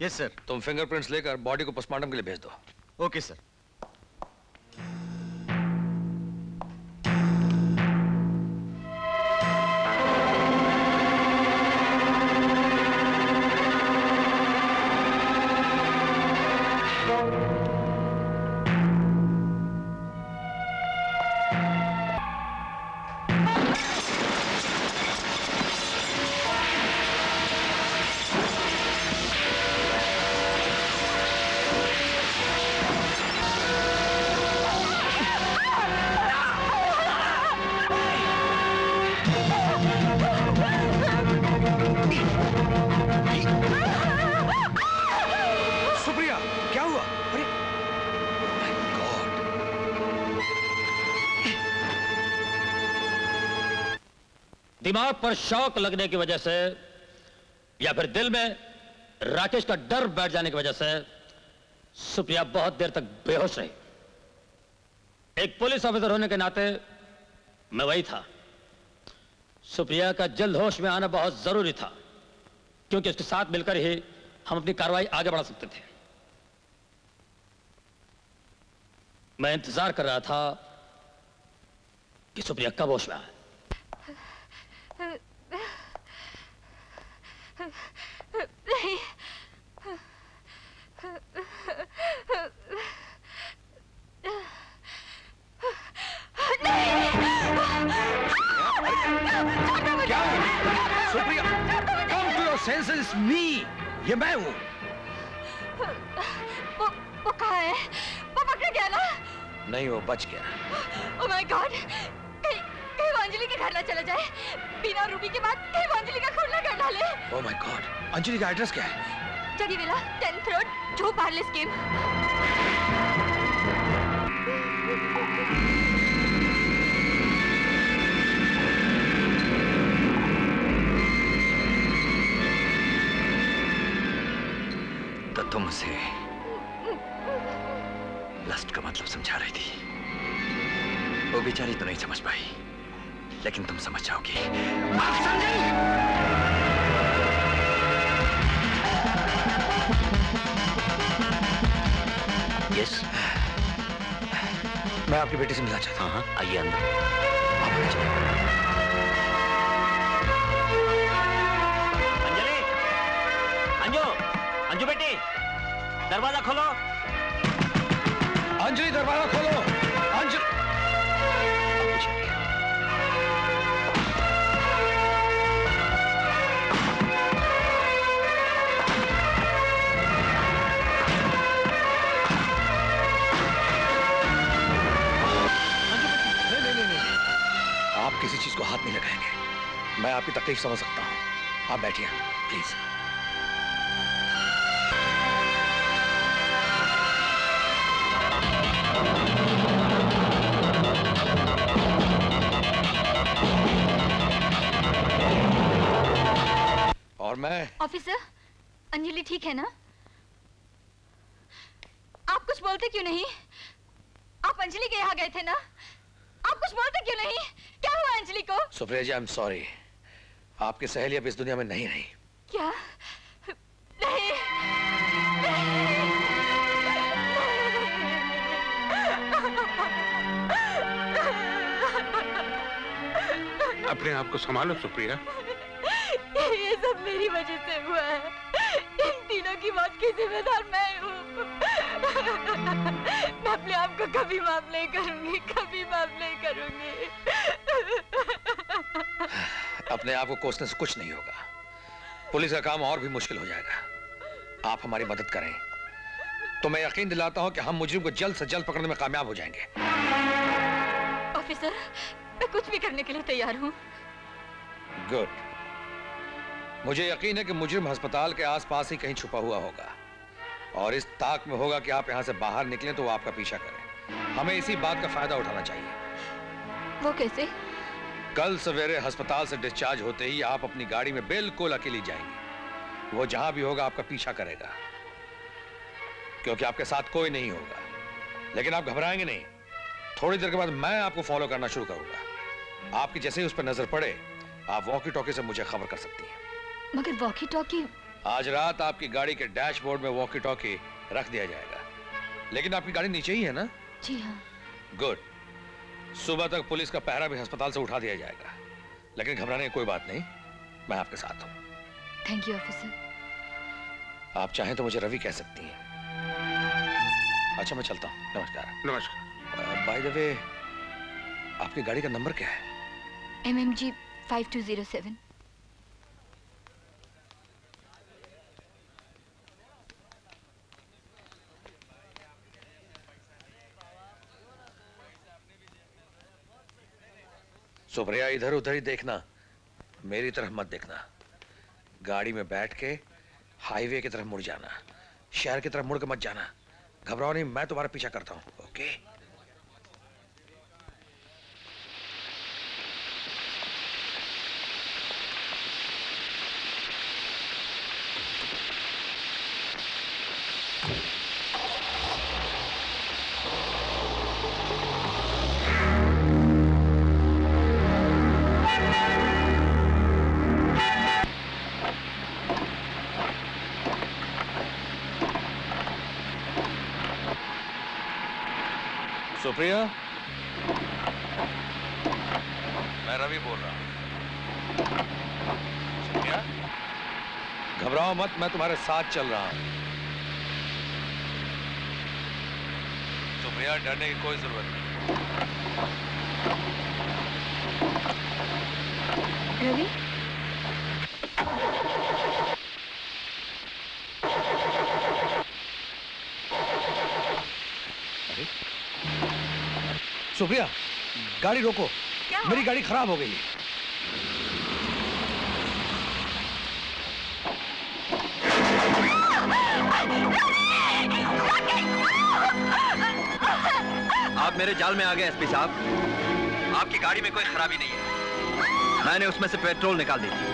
Yes, sir. तुम फिंगरप्रिंट्स लेकर बॉडी को पोस्टमार्टम के लिए भेज दो. Okay sir. दिमाग पर शौक लगने की वजह से या फिर दिल में राकेश का डर बैठ जाने की वजह से सुप्रिया बहुत देर तक बेहोश रही. एक पुलिस ऑफिसर होने के नाते मैं वही था. सुप्रिया का जल्द होश में आना बहुत जरूरी था क्योंकि उसके साथ मिलकर ही हम अपनी कार्रवाई आगे बढ़ा सकते थे. मैं इंतजार कर रहा था कि सुप्रिया कब होश में आए. नहीं, क्या Supriya, come to your senses, me. ये मैं हूँ. वो कहाँ है? वो पकड़ गया ना? नहीं, वो बच गया. Oh my God! अंजलि के घर ना चला जाए. बिना रूबी के बाद कहीं अंजलि का खून ना कर डाले. Oh my God! अंजलि का एड्रेस क्या है? चली वेला 10th Road जो पार्ले स्कीम. तो तुम उसे लस्ट का मतलब समझा रही थी. वो बेचारी तो नहीं समझ पाई लेकिन तुम समझ जाओगी. आप समझे? यस. मैं आपकी बेटी से मिलना चाहता हूँ. हाँ, आइए अंदर. अंजलि, अंजू, अंजू बेटी, दरवाजा खोलो. अंजलि दरवाजा खोलो. अंजलि किसी चीज को हाथ नहीं लगाएंगे. मैं आपकी तकलीफ समझ सकता हूं. आप बैठिए प्लीज. और मैं ऑफिसर, अंजलि ठीक है ना? आप कुछ बोलते क्यों नहीं? आप अंजलि के यहाँ गए थे ना? आप कुछ बोलते क्यों नहीं? क्या हुआ अंजलि को? Supriya ji, I am sorry, आपकी सहेली अब इस दुनिया में नहीं रही। क्या? नहीं, नहीं। अपने आप को संभालो सुप्रिया। ये सब मेरी वजह से हुआ है। इन तीनों की मौत की जिम्मेदार मैं हूँ। मैं अपने आप को कभी माफ नहीं करूंगी, कभी माफ नहीं करूंगी। अपने आप को कोसने से कुछ नहीं होगा, पुलिस का काम और भी मुश्किल हो जाएगा। आप हमारी मदद करें तो मैं यकीन दिलाता हूँ कि हम मुजरिम को जल्द से जल्द पकड़ने में कामयाब हो जाएंगे। ऑफिसर, मैं कुछ भी करने के लिए तैयार हूँ। गुड, मुझे यकीन है कि मुजरिम अस्पताल के आसपास ही कहीं छुपा हुआ होगा और इस ताक में होगा कि आप यहाँ से बाहर निकलें तो वो आपका पीछा करें। हमें इसी बात का फायदा उठाना चाहिए। वो कैसे? कल सवेरे अस्पताल से डिस्चार्ज होते ही आप अपनी गाड़ी में बिल्कुल अकेली जाएंगी। वो जहाँ भी होगा आपका पीछा करेगा क्योंकि आपके साथ कोई नहीं होगा। लेकिन आप घबराएंगे नहीं, थोड़ी देर के बाद मैं आपको फॉलो करना शुरू करूंगा। आपकी जैसे ही उस पर नजर पड़े आप वॉकी टॉकी से मुझे खबर कर सकती हैं। मगर वॉकी टॉकी? आज रात आपकी गाड़ी के डैशबोर्ड में वॉकी टॉकी रख दिया जाएगा। लेकिन आपकी गाड़ी नीचे ही है ना? जी हाँ। गुड, सुबह तक पुलिस का पहरा भी अस्पताल से उठा दिया जाएगा। लेकिन घबराने की कोई बात नहीं, मैं आपके साथ हूँ। Thank you officer. आप चाहें तो मुझे रवि कह सकती हैं। अच्छा, मैं चलता हूँ। नमस्कार। नमस्कार। बाय द वे, आपकी गाड़ी का नंबर क्या है? MMG 5207। सुप्रिया, इधर उधर ही देखना, मेरी तरफ मत देखना। गाड़ी में बैठ के हाईवे की तरफ मुड़ जाना, शहर की तरफ मुड़ के मत जाना। घबराओ नहीं, मैं तुम्हारा पीछा करता हूँ। ओके? सुप्रिया, मैं रवि बोल रहा हूँ। सुप्रिया, घबराओ मत, मैं तुम्हारे साथ चल रहा हूँ। सुप्रिया, डरने की कोई जरूरत नहीं। रवि, सुप्रिया, गाड़ी रोको। क्या? मेरी गाड़ी खराब हो गई है। आप मेरे जाल में आ गए एसपी साहब। आपकी गाड़ी में कोई खराबी नहीं है, मैंने उसमें से पेट्रोल निकाल दिया।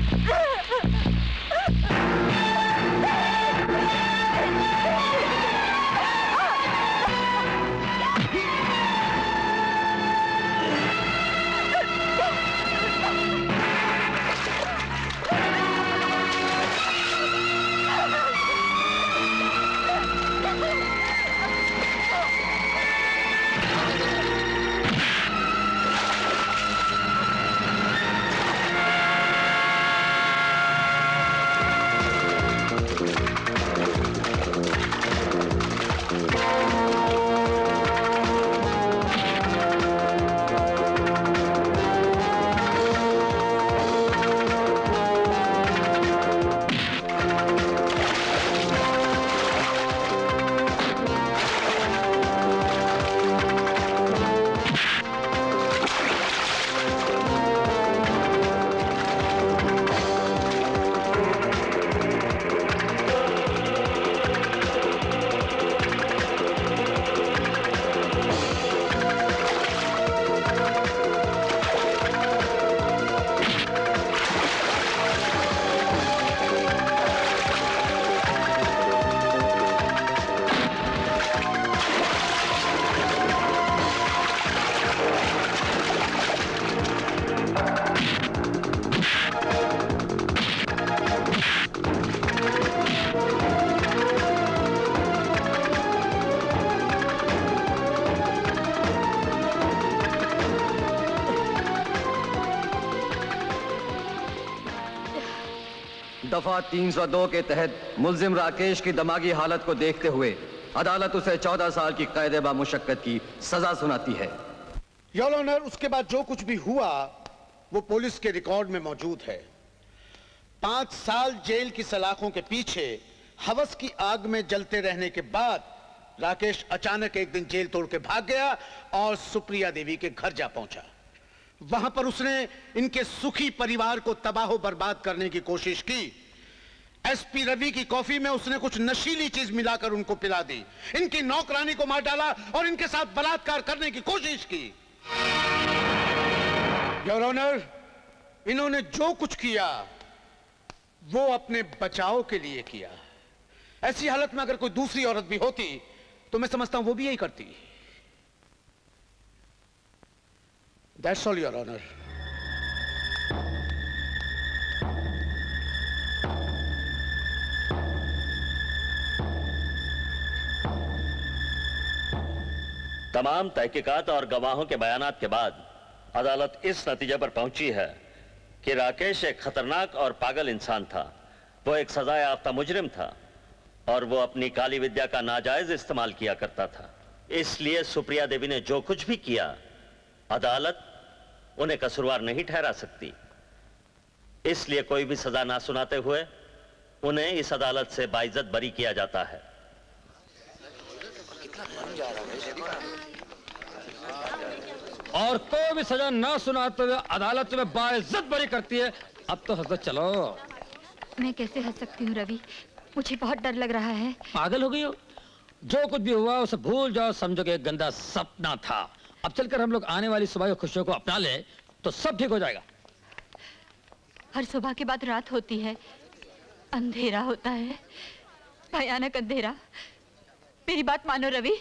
दफा 302 के तहत मुल्जिम राकेश की दिमागी हालत को देखते हुए अदालत उसे 14 साल की कैद बामुशक्कत की सजा सुनाती है। योर ऑनर, उसके बाद जो कुछ भी हुआ वो पुलिस के रिकॉर्ड में मौजूद है। 5 साल जेल की सलाखों के पीछे हवस की आग में जलते रहने के बाद राकेश अचानक एक दिन जेल तोड़ के भाग गया और सुप्रिया देवी के घर जा पहुंचा। वहां पर उसने इनके सुखी परिवार को तबाह बर्बाद करने की कोशिश की। एसपी रवि की कॉफी में उसने कुछ नशीली चीज मिलाकर उनको पिला दी, इनकी नौकरानी को मार डाला और इनके साथ बलात्कार करने की कोशिश की। योर ऑनर, इन्होंने जो कुछ किया वो अपने बचाव के लिए किया। ऐसी हालत में अगर कोई दूसरी औरत भी होती तो मैं समझता हूं वो भी यही करती। That's all, Your Honor. तमाम तहकीकात और गवाहों के बयानात के बाद अदालत इस नतीजे पर पहुंची है कि राकेश एक खतरनाक और पागल इंसान था। वो एक सजायाफ्ता मुजरिम था और वो अपनी काली विद्या का नाजायज इस्तेमाल किया करता था। इसलिए सुप्रिया देवी ने जो कुछ भी किया अदालत उन्हें कसूरवार नहीं ठहरा सकती। इसलिए कोई भी सजा ना सुनाते हुए उन्हें इस अदालत से बाइज्जत बरी किया जाता है। और कोई भी सजा ना सुनाते हुए अदालत में बाइज्जत बरी करती है। अब तो हद चलो। मैं कैसे हंस सकती हूँ रवि? मुझे बहुत डर लग रहा है। पागल हो गई हो? जो कुछ भी हुआ उसे भूल जाओ, समझो कि एक गंदा सपना था। अब चलकर हम लोग आने वाली सुबह की खुशियों को अपना ले तो सब ठीक हो जाएगा। हर सुबह के बाद रात होती है, अंधेरा होता है, भयानक अंधेरा। मेरी बात मानो रवि,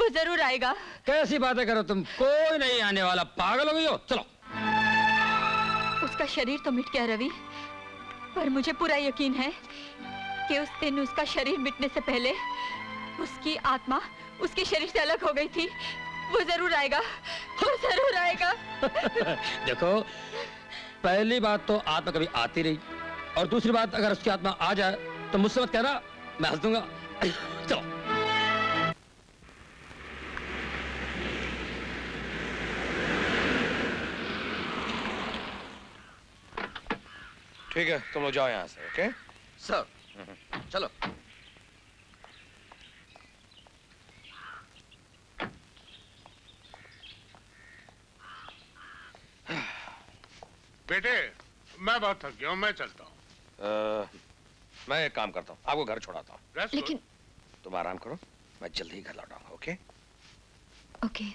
वो जरूर आएगा। कैसी बातें करो तुम, कोई नहीं आने वाला। पागल हो गई हो? चलो। उसका शरीर तो मिट गया रवि, पर मुझे पूरा यकीन है कि उस दिन उसका शरीर मिटने से पहले उसकी आत्मा उसके शरीर से अलग हो गई थी। वो जरूर आएगा, वो जरूर आएगा। देखो, पहली बात तो आत्मा कभी आती रही, और दूसरी बात अगर उसकी आत्मा आ जाए तो मुझसे मत कहना, मैं हंस दूंगा। चलो। ठीक है, तुम लोग जाओ यहाँ से। ओके सर, चलो। बेटे, मैं बहुत थक गया हूँ, मैं चलता हूँ। मैं एक काम करता हूँ, आपको घर छोड़ाता हूँ। लेकिन तुम आराम करो, मैं जल्दी ही घर लौटाऊंगा। ओके? Okay.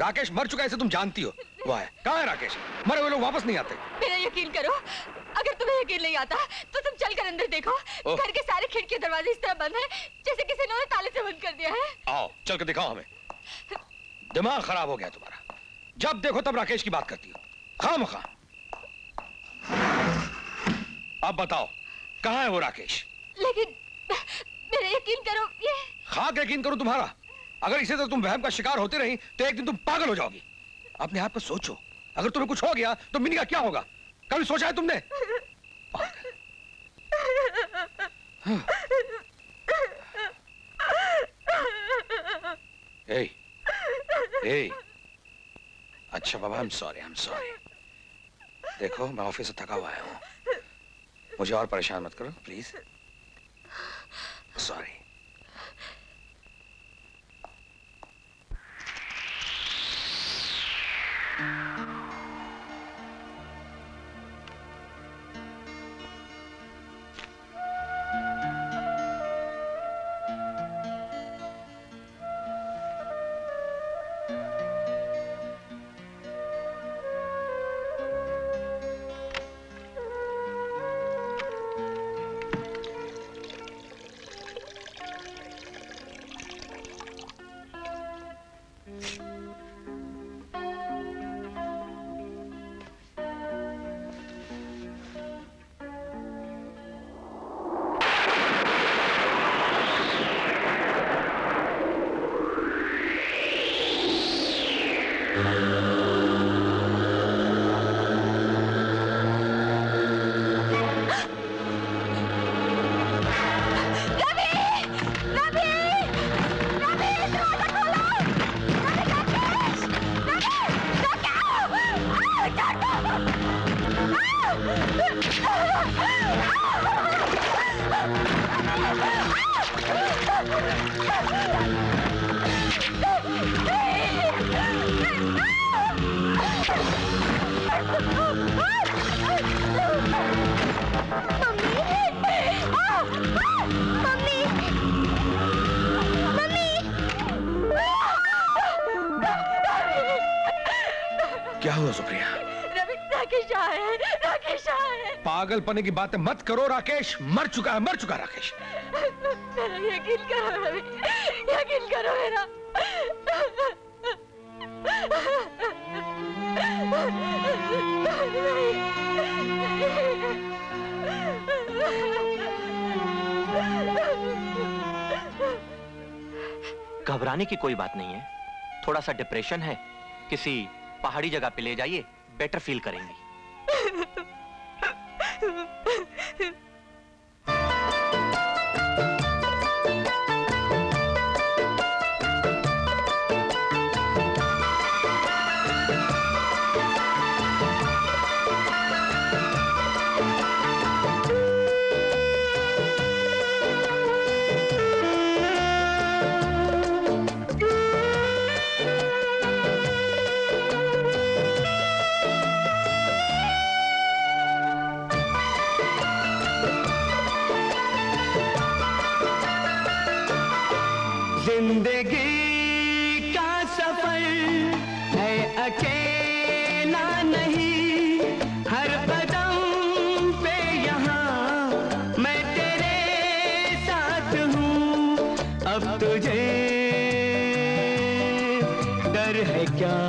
राकेश मर चुका है, इसे तुम जानती हो। वाह, कहाँ है राकेश? मरे हुए लोग वापस नहीं आते। मेरा यकीन करो, अगर तुम्हें यकीन नहीं आता तो तुम चलकर अंदर देखो। घर के सारे खिड़की दरवाजे इस तरह बंद हैं, जैसे किसी ने ताले से बंद कर दिया है। आओ, चल के दिखाओ हमें। दिमाग खराब हो गया तुम्हारा, जब देखो तब राकेश की बात करती हो, खामखा। अब बताओ कहाँ है वो राकेश? लेकिन मेरा यकीन करो। ये खाक यकीन करो तुम्हारा, अगर इसे तो तुम वहम का शिकार होते रही तो एक दिन तुम पागल हो जाओगी। अपने आप पर सोचो, अगर तुम्हें कुछ हो गया तो मिनी का क्या होगा? कभी सोचा है तुमने? ए, ए, अच्छा बाबा, I'm sorry। देखो, मैं ऑफिस से थका हुआ आया हूँ, मुझे और परेशान मत करो प्लीज। सॉरी। क्या हुआ सुप्रिया? राकेश आए। पागलपने की बातें मत करो राकेश, मर चुका राकेश। मेरा यकीन करो मेरा। घबराने की कोई बात नहीं है, थोड़ा सा डिप्रेशन है, किसी पहाड़ी जगह पे ले जाइए, बेटर फील करेंगे। जिंदगी का सफर है अकेला नहीं, हर कदम पे यहाँ मैं तेरे साथ हूँ। अब तुझे डर है क्या?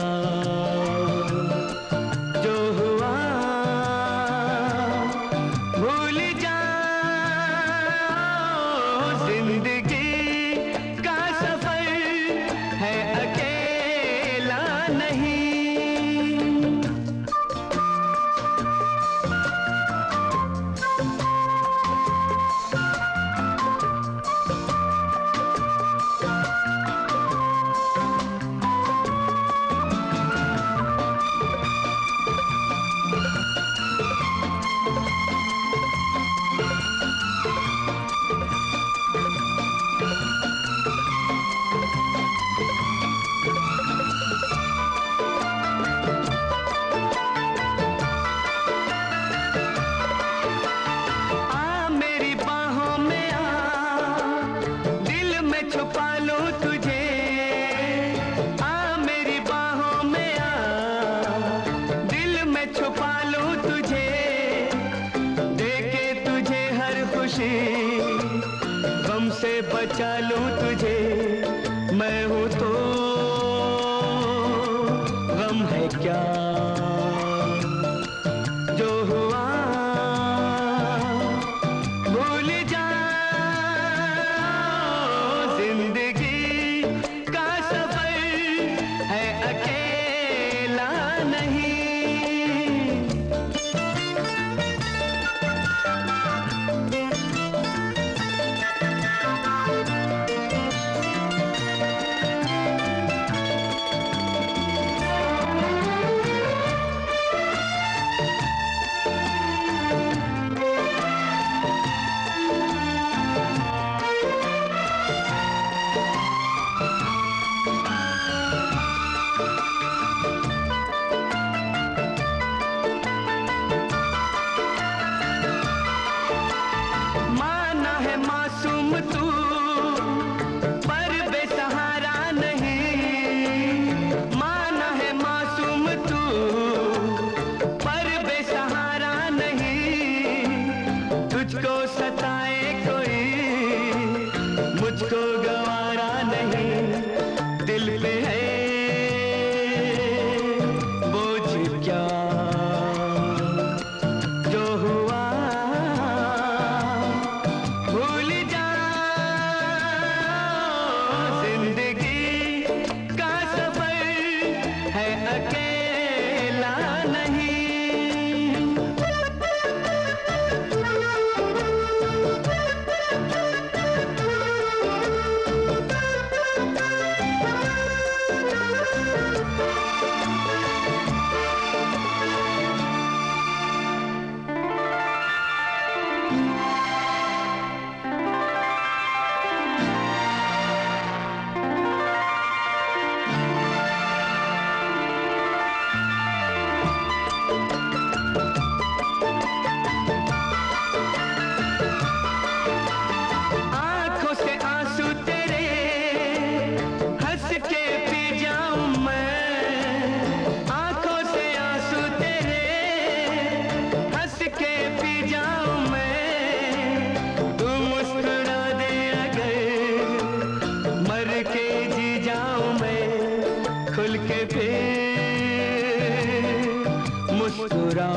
मुस्कुरा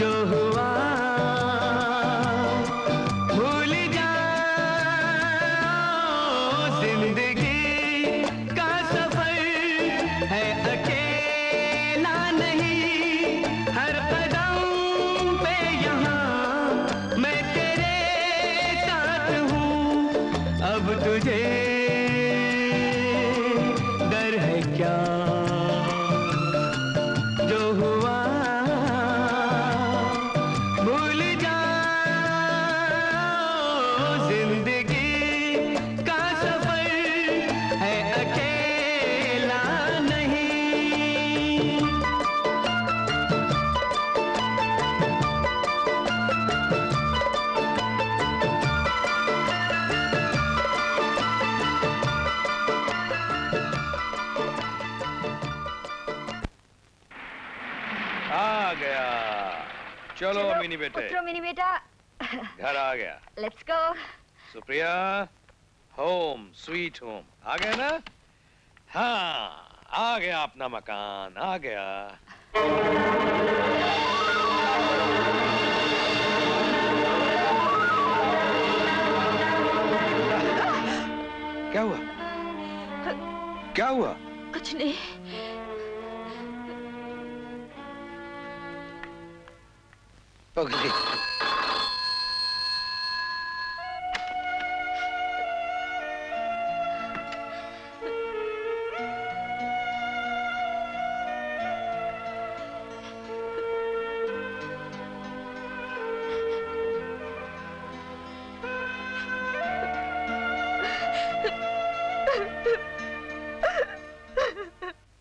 जो हुआ भूल जाओ, जिंदगी का सफर है अकेला नहीं, हर कदम पे यहाँ मैं तेरे साथ हूँ। अब तुझे डर है क्या बेटे? मिनी बेटा घर आ गया। Let's go. Supriya home sweet home आ गया ना? हाँ आ गया, अपना मकान आ गया। क्या हुआ? क्या हुआ? कुछ नहीं।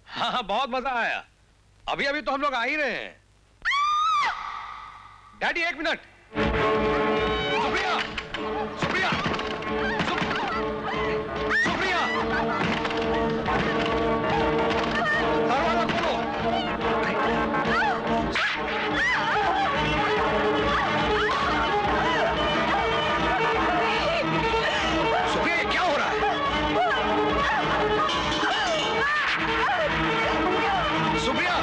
हाँ बहुत मजा आया। अभी अभी तो हम लोग आ ही रहे हैं। डैडी एक मिनट। सुप्रिया सुप्रिया सुप्रिया दरवाजा खोलो। सुप्रिया क्या हो रहा है? सुप्रिया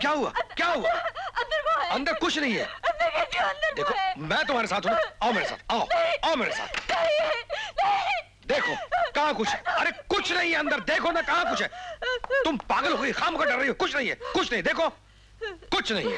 क्या हुआ? क्या हुआ? अंदर वो है। अंदर कुछ नहीं है। अंदर देखो मैं तुम्हारे साथ हूँ। आओ मेरे साथ, आओ आओ मेरे साथ। देखो कहाँ कुछ है? अरे कुछ नहीं है अंदर। देखो ना कहाँ कुछ है। तुम पागल हो गई, खाम कर डर रही हो। कुछ नहीं है, कुछ नहीं। देखो कुछ नहीं है।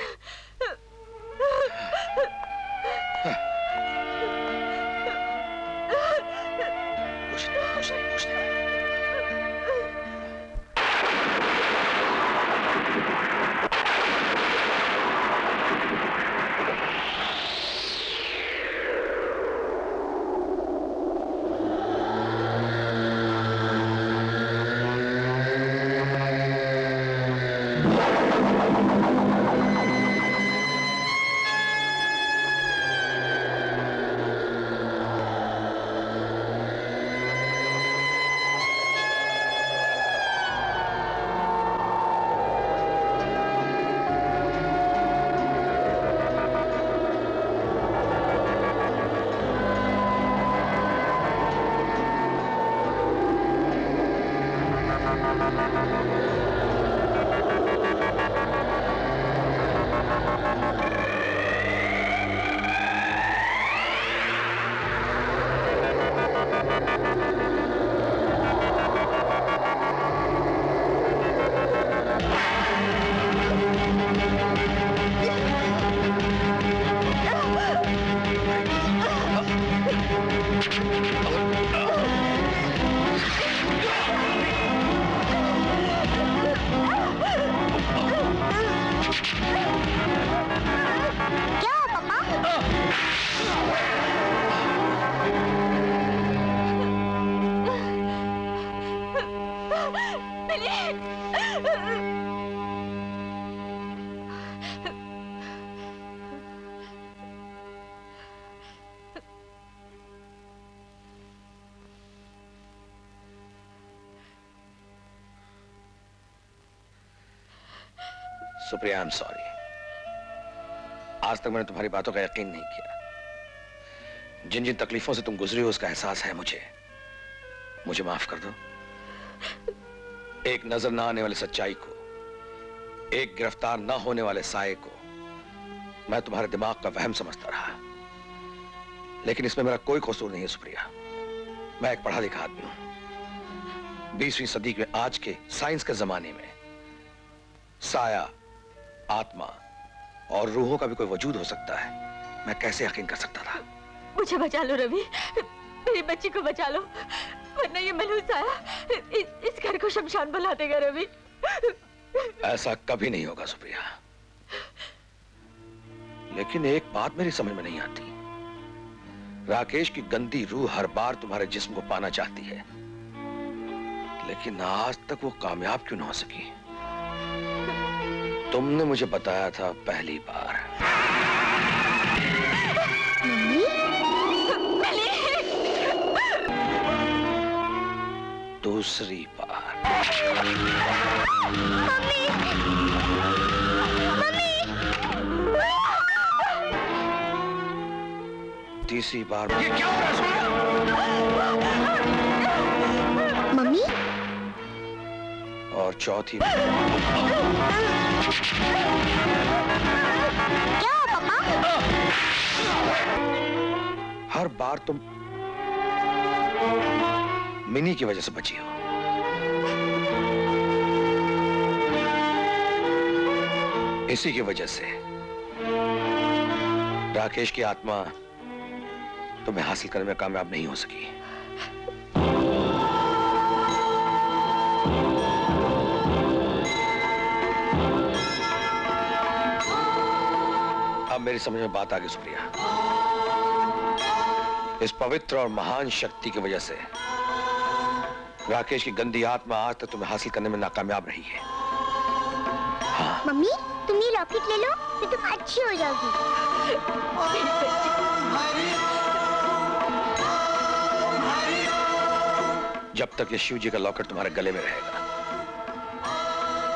सुप्रिया, आई एम सॉरी, आज तक मैंने तुम्हारी बातों का यकीन नहीं किया। जिन जिन तकलीफों से तुम गुजरी हो उसका एहसास है मुझे। मुझे माफ कर दो। एक नजर ना आने वाले सच्चाई को, एक गिरफ्तार ना होने वाले साए को मैं तुम्हारे दिमाग का वहम समझता रहा, लेकिन इसमें मेरा कोई कसूर नहीं है सुप्रिया। मैं एक पढ़ा लिखा आदमी हूं। 20वीं सदी में आज के साइंस के जमाने में साया, आत्मा और रूहों का भी कोई वजूद हो सकता है, मैं कैसे यकीन कर सकता था। मुझे बचा लो रवि, मेरी बच्ची को बचा लो, वरना ये मलूस आया इस घर को शमशान बना देगा रवि। ऐसा कभी नहीं होगा सुप्रिया, लेकिन एक बात मेरी समझ में नहीं आती, राकेश की गंदी रूह हर बार तुम्हारे जिस्म को पाना चाहती है, लेकिन आज तक वो कामयाब क्यों ना हो सकी। तुमने मुझे बताया था पहली बार। दूसरी बार। तीसरी बार। ये क्या हो रहा मम्मी? और चौथी बार। क्या पापा? हर बार तुम मिनी की वजह से बची हो। इसी की वजह से राकेश की आत्मा तुम्हें हासिल करने में कामयाब नहीं हो सकी। मेरी समझ में बात आ गई सुप्रिया। इस पवित्र और महान शक्ति की वजह से राकेश की गंदी आत्मा आज तक तुम्हें हासिल करने में नाकामयाब रही है। हाँ। मम्मी तुम ये लॉकेट ले लो तो तुम अच्छी हो जाओगी। जब तक ये शिव जी का लॉकेट तुम्हारे गले में रहेगा,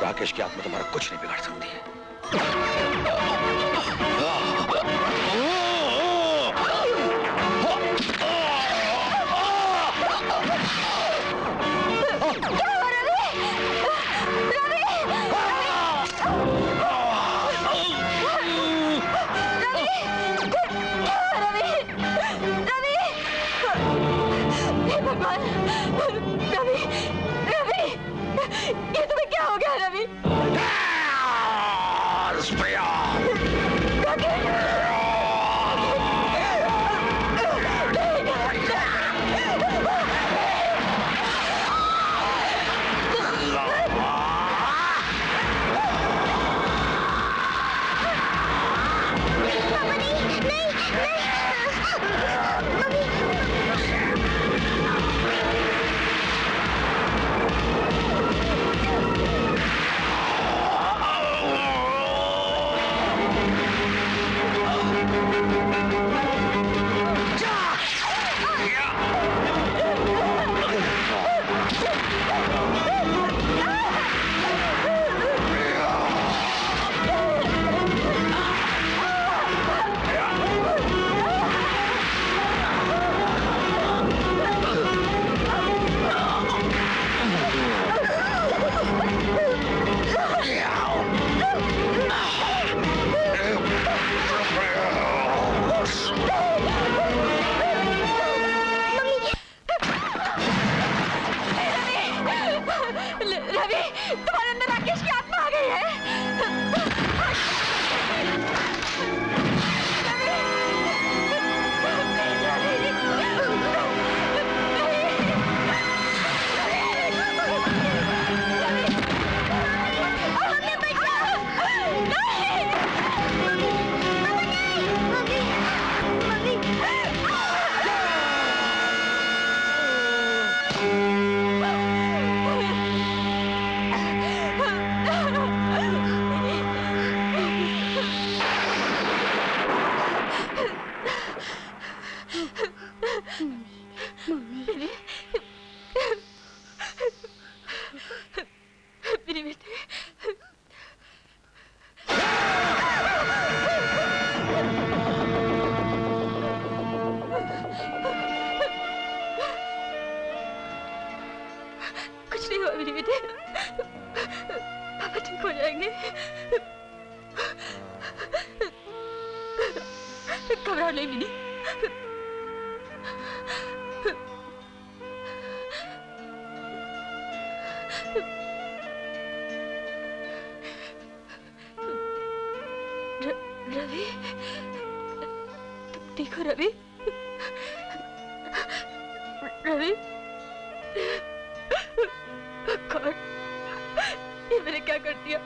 राकेश की आत्मा तुम्हारा कुछ नहीं बिगाड़ सकती है। लिए थे। पापा ठीक हो जाएंगे, घबराओ नहीं मिनी। रवि तुम ठीक हो? रवि रवि गॉड, ये मैंने क्या कर दिया?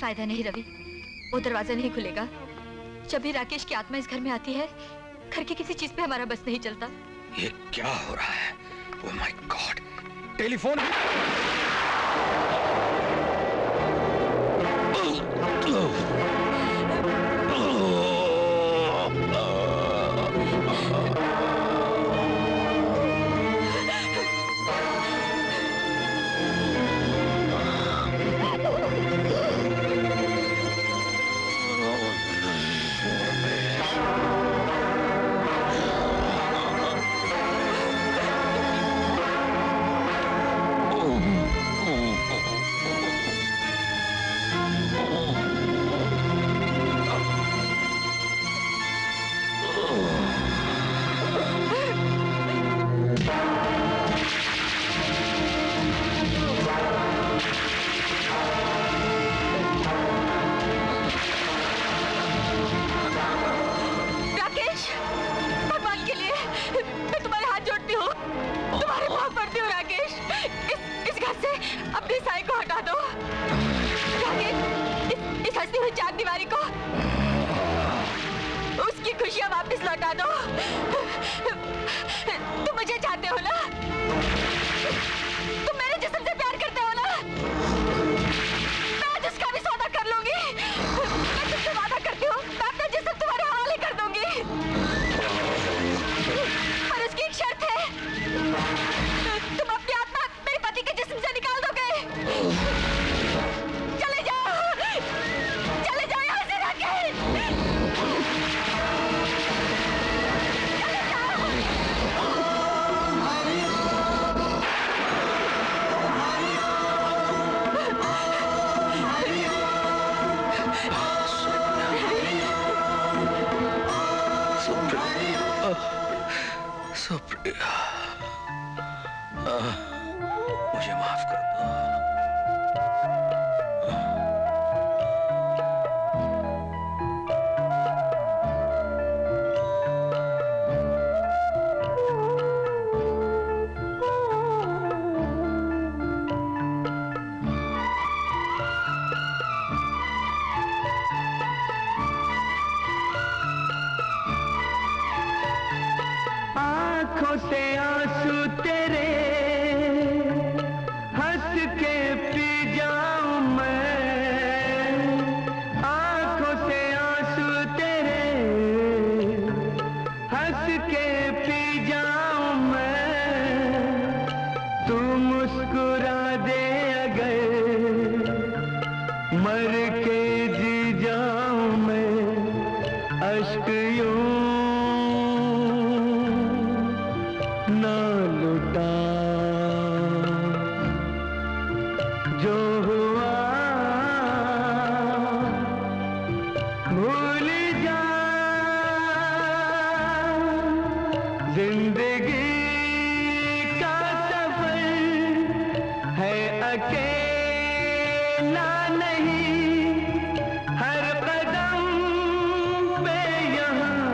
फायदा नहीं रवि, वो दरवाजा नहीं खुलेगा। जब भी राकेश की आत्मा इस घर में आती है, घर की किसी चीज पे हमारा बस नहीं चलता। ये क्या हो रहा है? Oh my God! टेलीफोन खुशियाँ वापस लौटा दो। तुम मुझे चाहते हो ना? तुम मेरे जिस्म से प्यार करते हो ना? मैं आज उसका भी सौदा कर लूँगी। मैं तुमसे वादा करती हूँ, मैं अपना जिस्म तुम्हारे हवाले कर दूँगी। पर उसकी एक शर्त है, तुम अपनी आत्मा मेरे पति के जिस्म से निकाल दोगे। चले जाओ यहाँ से राकेश। मुझे माफ कर दो। आँखों से आंसू तेरे हंस के पी जाऊं मैं, आँखों से आंसू तेरे हंस के पी जाऊं मैं। तू मुस्कुरा दे अगर मर के जी जाऊं मैं। अश्क यूं ना लुटा जो हुआ भूल जा। जिंदगी का सफर है अकेला नहीं, हर कदम पे यहाँ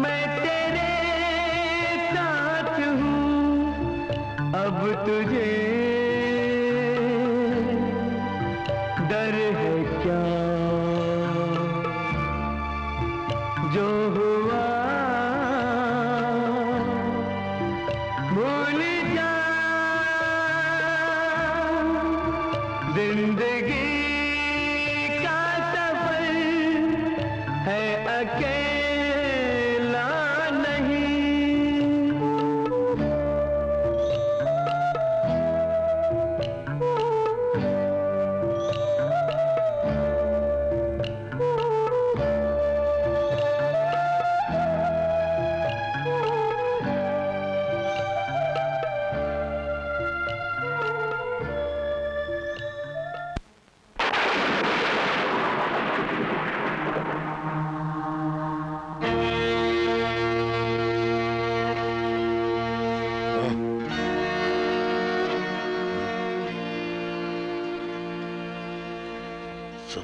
मैं तेरे साथ हूँ। अब तुझे डर है क्या जो हुआ भूल जा। जिंदगी का सफर है अकेला नहीं।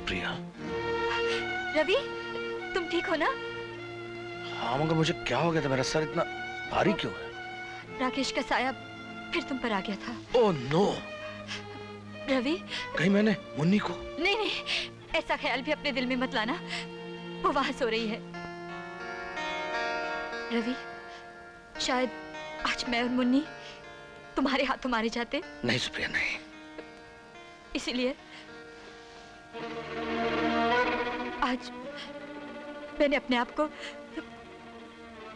सुप्रिया। रवि, तुम ठीक हो ना? हाँ मगर मुझे क्या हो गया था? मेरा सर इतना भारी क्यों है? राकेश का साया फिर तुम पर आ गया था। ओह नो, रवि कहीं मैंने मुन्नी को? नहीं नहीं, ऐसा ख्याल भी अपने दिल में मत लाना, वो वहां सो रही है। रवि, शायद आज मैं और मुन्नी तुम्हारे हाथों मारे जाते। नहीं सुप्रिया नहीं, इसीलिए आज मैंने अपने आप को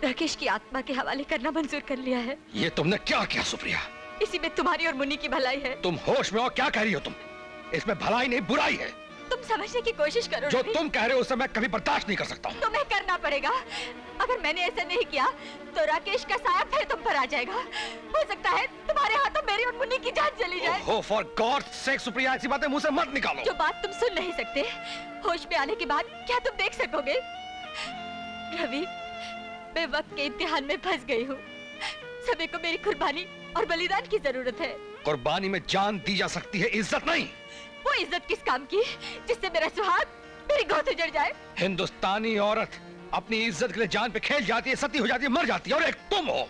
राकेश की आत्मा के हवाले करना मंजूर कर लिया है। ये तुमने क्या किया सुप्रिया? इसी में तुम्हारी और मुन्नी की भलाई है। तुम होश में हो? क्या कह रही हो तुम? इसमें भलाई नहीं बुराई है। तुम समझने की कोशिश करो। जो तुम कह रहे हो उसे मैं कभी बर्दाश्त नहीं कर सकता हूँ। तुम्हें करना पड़ेगा, अगर मैंने ऐसा नहीं किया तो राकेश का साया फिर तुम पर आ जाएगा। हो सकता है तुम्हारे हाथों मेरी और मुन्नी की जान चली जाए। Oh for God sake Supriya, ऐसी बातें मुंह से मत निकालो। जो बात तुम सुन नहीं सकते, होश में आने के बाद क्या तुम देख सकोगे? रवि, मैं वक्त के इम्तिहान में फंस गयी हूँ। सभी को मेरी कुर्बानी और बलिदान की जरूरत है। कुर्बानी में जान दी जा सकती है, इज्जत नहीं। वो इज्जत किस काम की जिससे मेरा सुहाग मेरी गोद उजड़ जाए? हिंदुस्तानी औरत अपनी इज्जत के लिए जान पे खेल जाती है, सती हो जाती है, मर जाती है, और एक तुम हो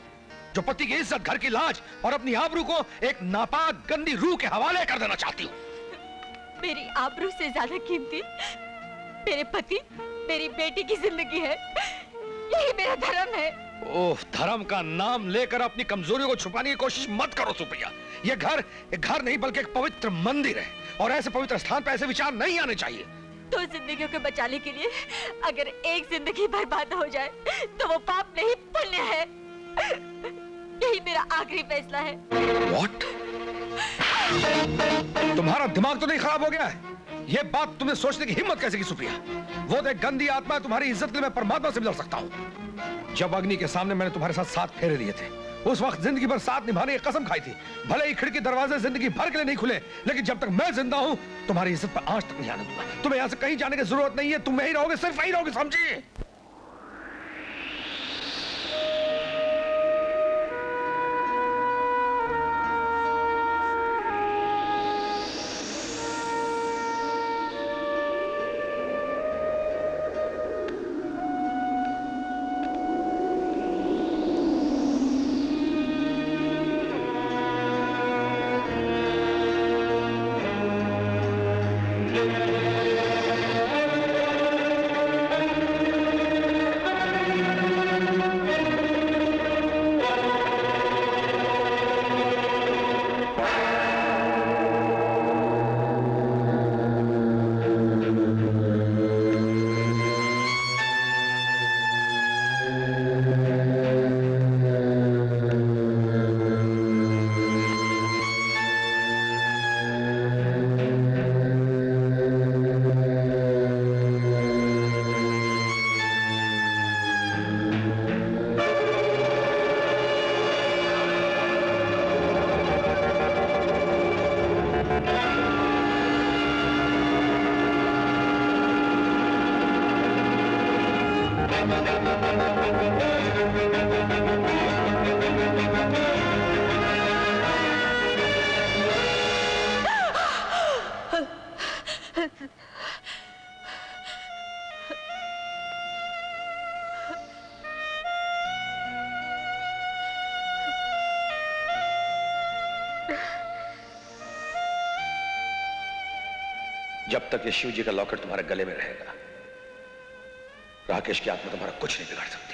जो पति की इज्जत, घर की लाज और अपनी आबरू को एक नापाक गंदी रूह के हवाले कर देना चाहती हो। मेरी आबरू से ज्यादा कीमती मेरे पति, मेरी बेटी की जिंदगी है। यही मेरा धर्म है। ओह, धर्म का नाम लेकर अपनी कमजोरियों को छुपाने की कोशिश मत करो सुप्रिया। ये घर एक घर नहीं बल्कि एक पवित्र मंदिर है और ऐसे पवित्र स्थान पर ऐसे विचार नहीं आने चाहिए। दो जिंदगियों को बचाने के लिए अगर एक जिंदगी बर्बाद हो जाए तो वो पाप नहीं पुण्य है। यही मेरा आखिरी फैसला है। What? तुम्हारा दिमाग तो नहीं खराब हो गया है? ये बात तुमने सोचने की हिम्मत कैसे की सुप्रिया? वो तो एक गंदी आत्मा है, तुम्हारी इज्जत के लिए मैं परमात्मा से भी लड़ सकता हूँ। जब अग्नि के सामने मैंने तुम्हारे साथ साथ फेरे लिए थे उस वक्त जिंदगी भर साथ निभाने की कसम खाई थी। भले ही खिड़की दरवाजे जिंदगी भर के लिए नहीं खुले लेकिन जब तक मैं जिंदा हूँ तुम्हारी इज्जत पर आंच तक नहीं आने दूंगा। तुम्हें यहाँ से कहीं जाने की जरूरत नहीं है, तुम यहीं रहोगे, सिर्फ यहीं रहोगे, समझिए। जब तक ये शिव जी का लॉकेट तुम्हारे गले में रहेगा राकेश की आत्मा तुम्हारा कुछ नहीं बिगाड़ सकती है।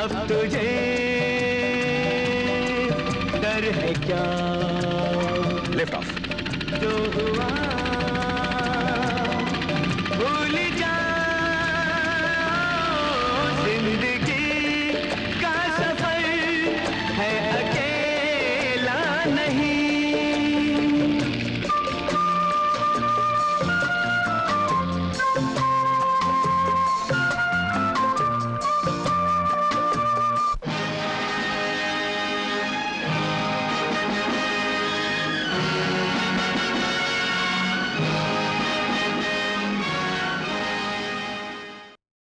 अब तुझे डर है क्या? Lift off. जो हुआ भूल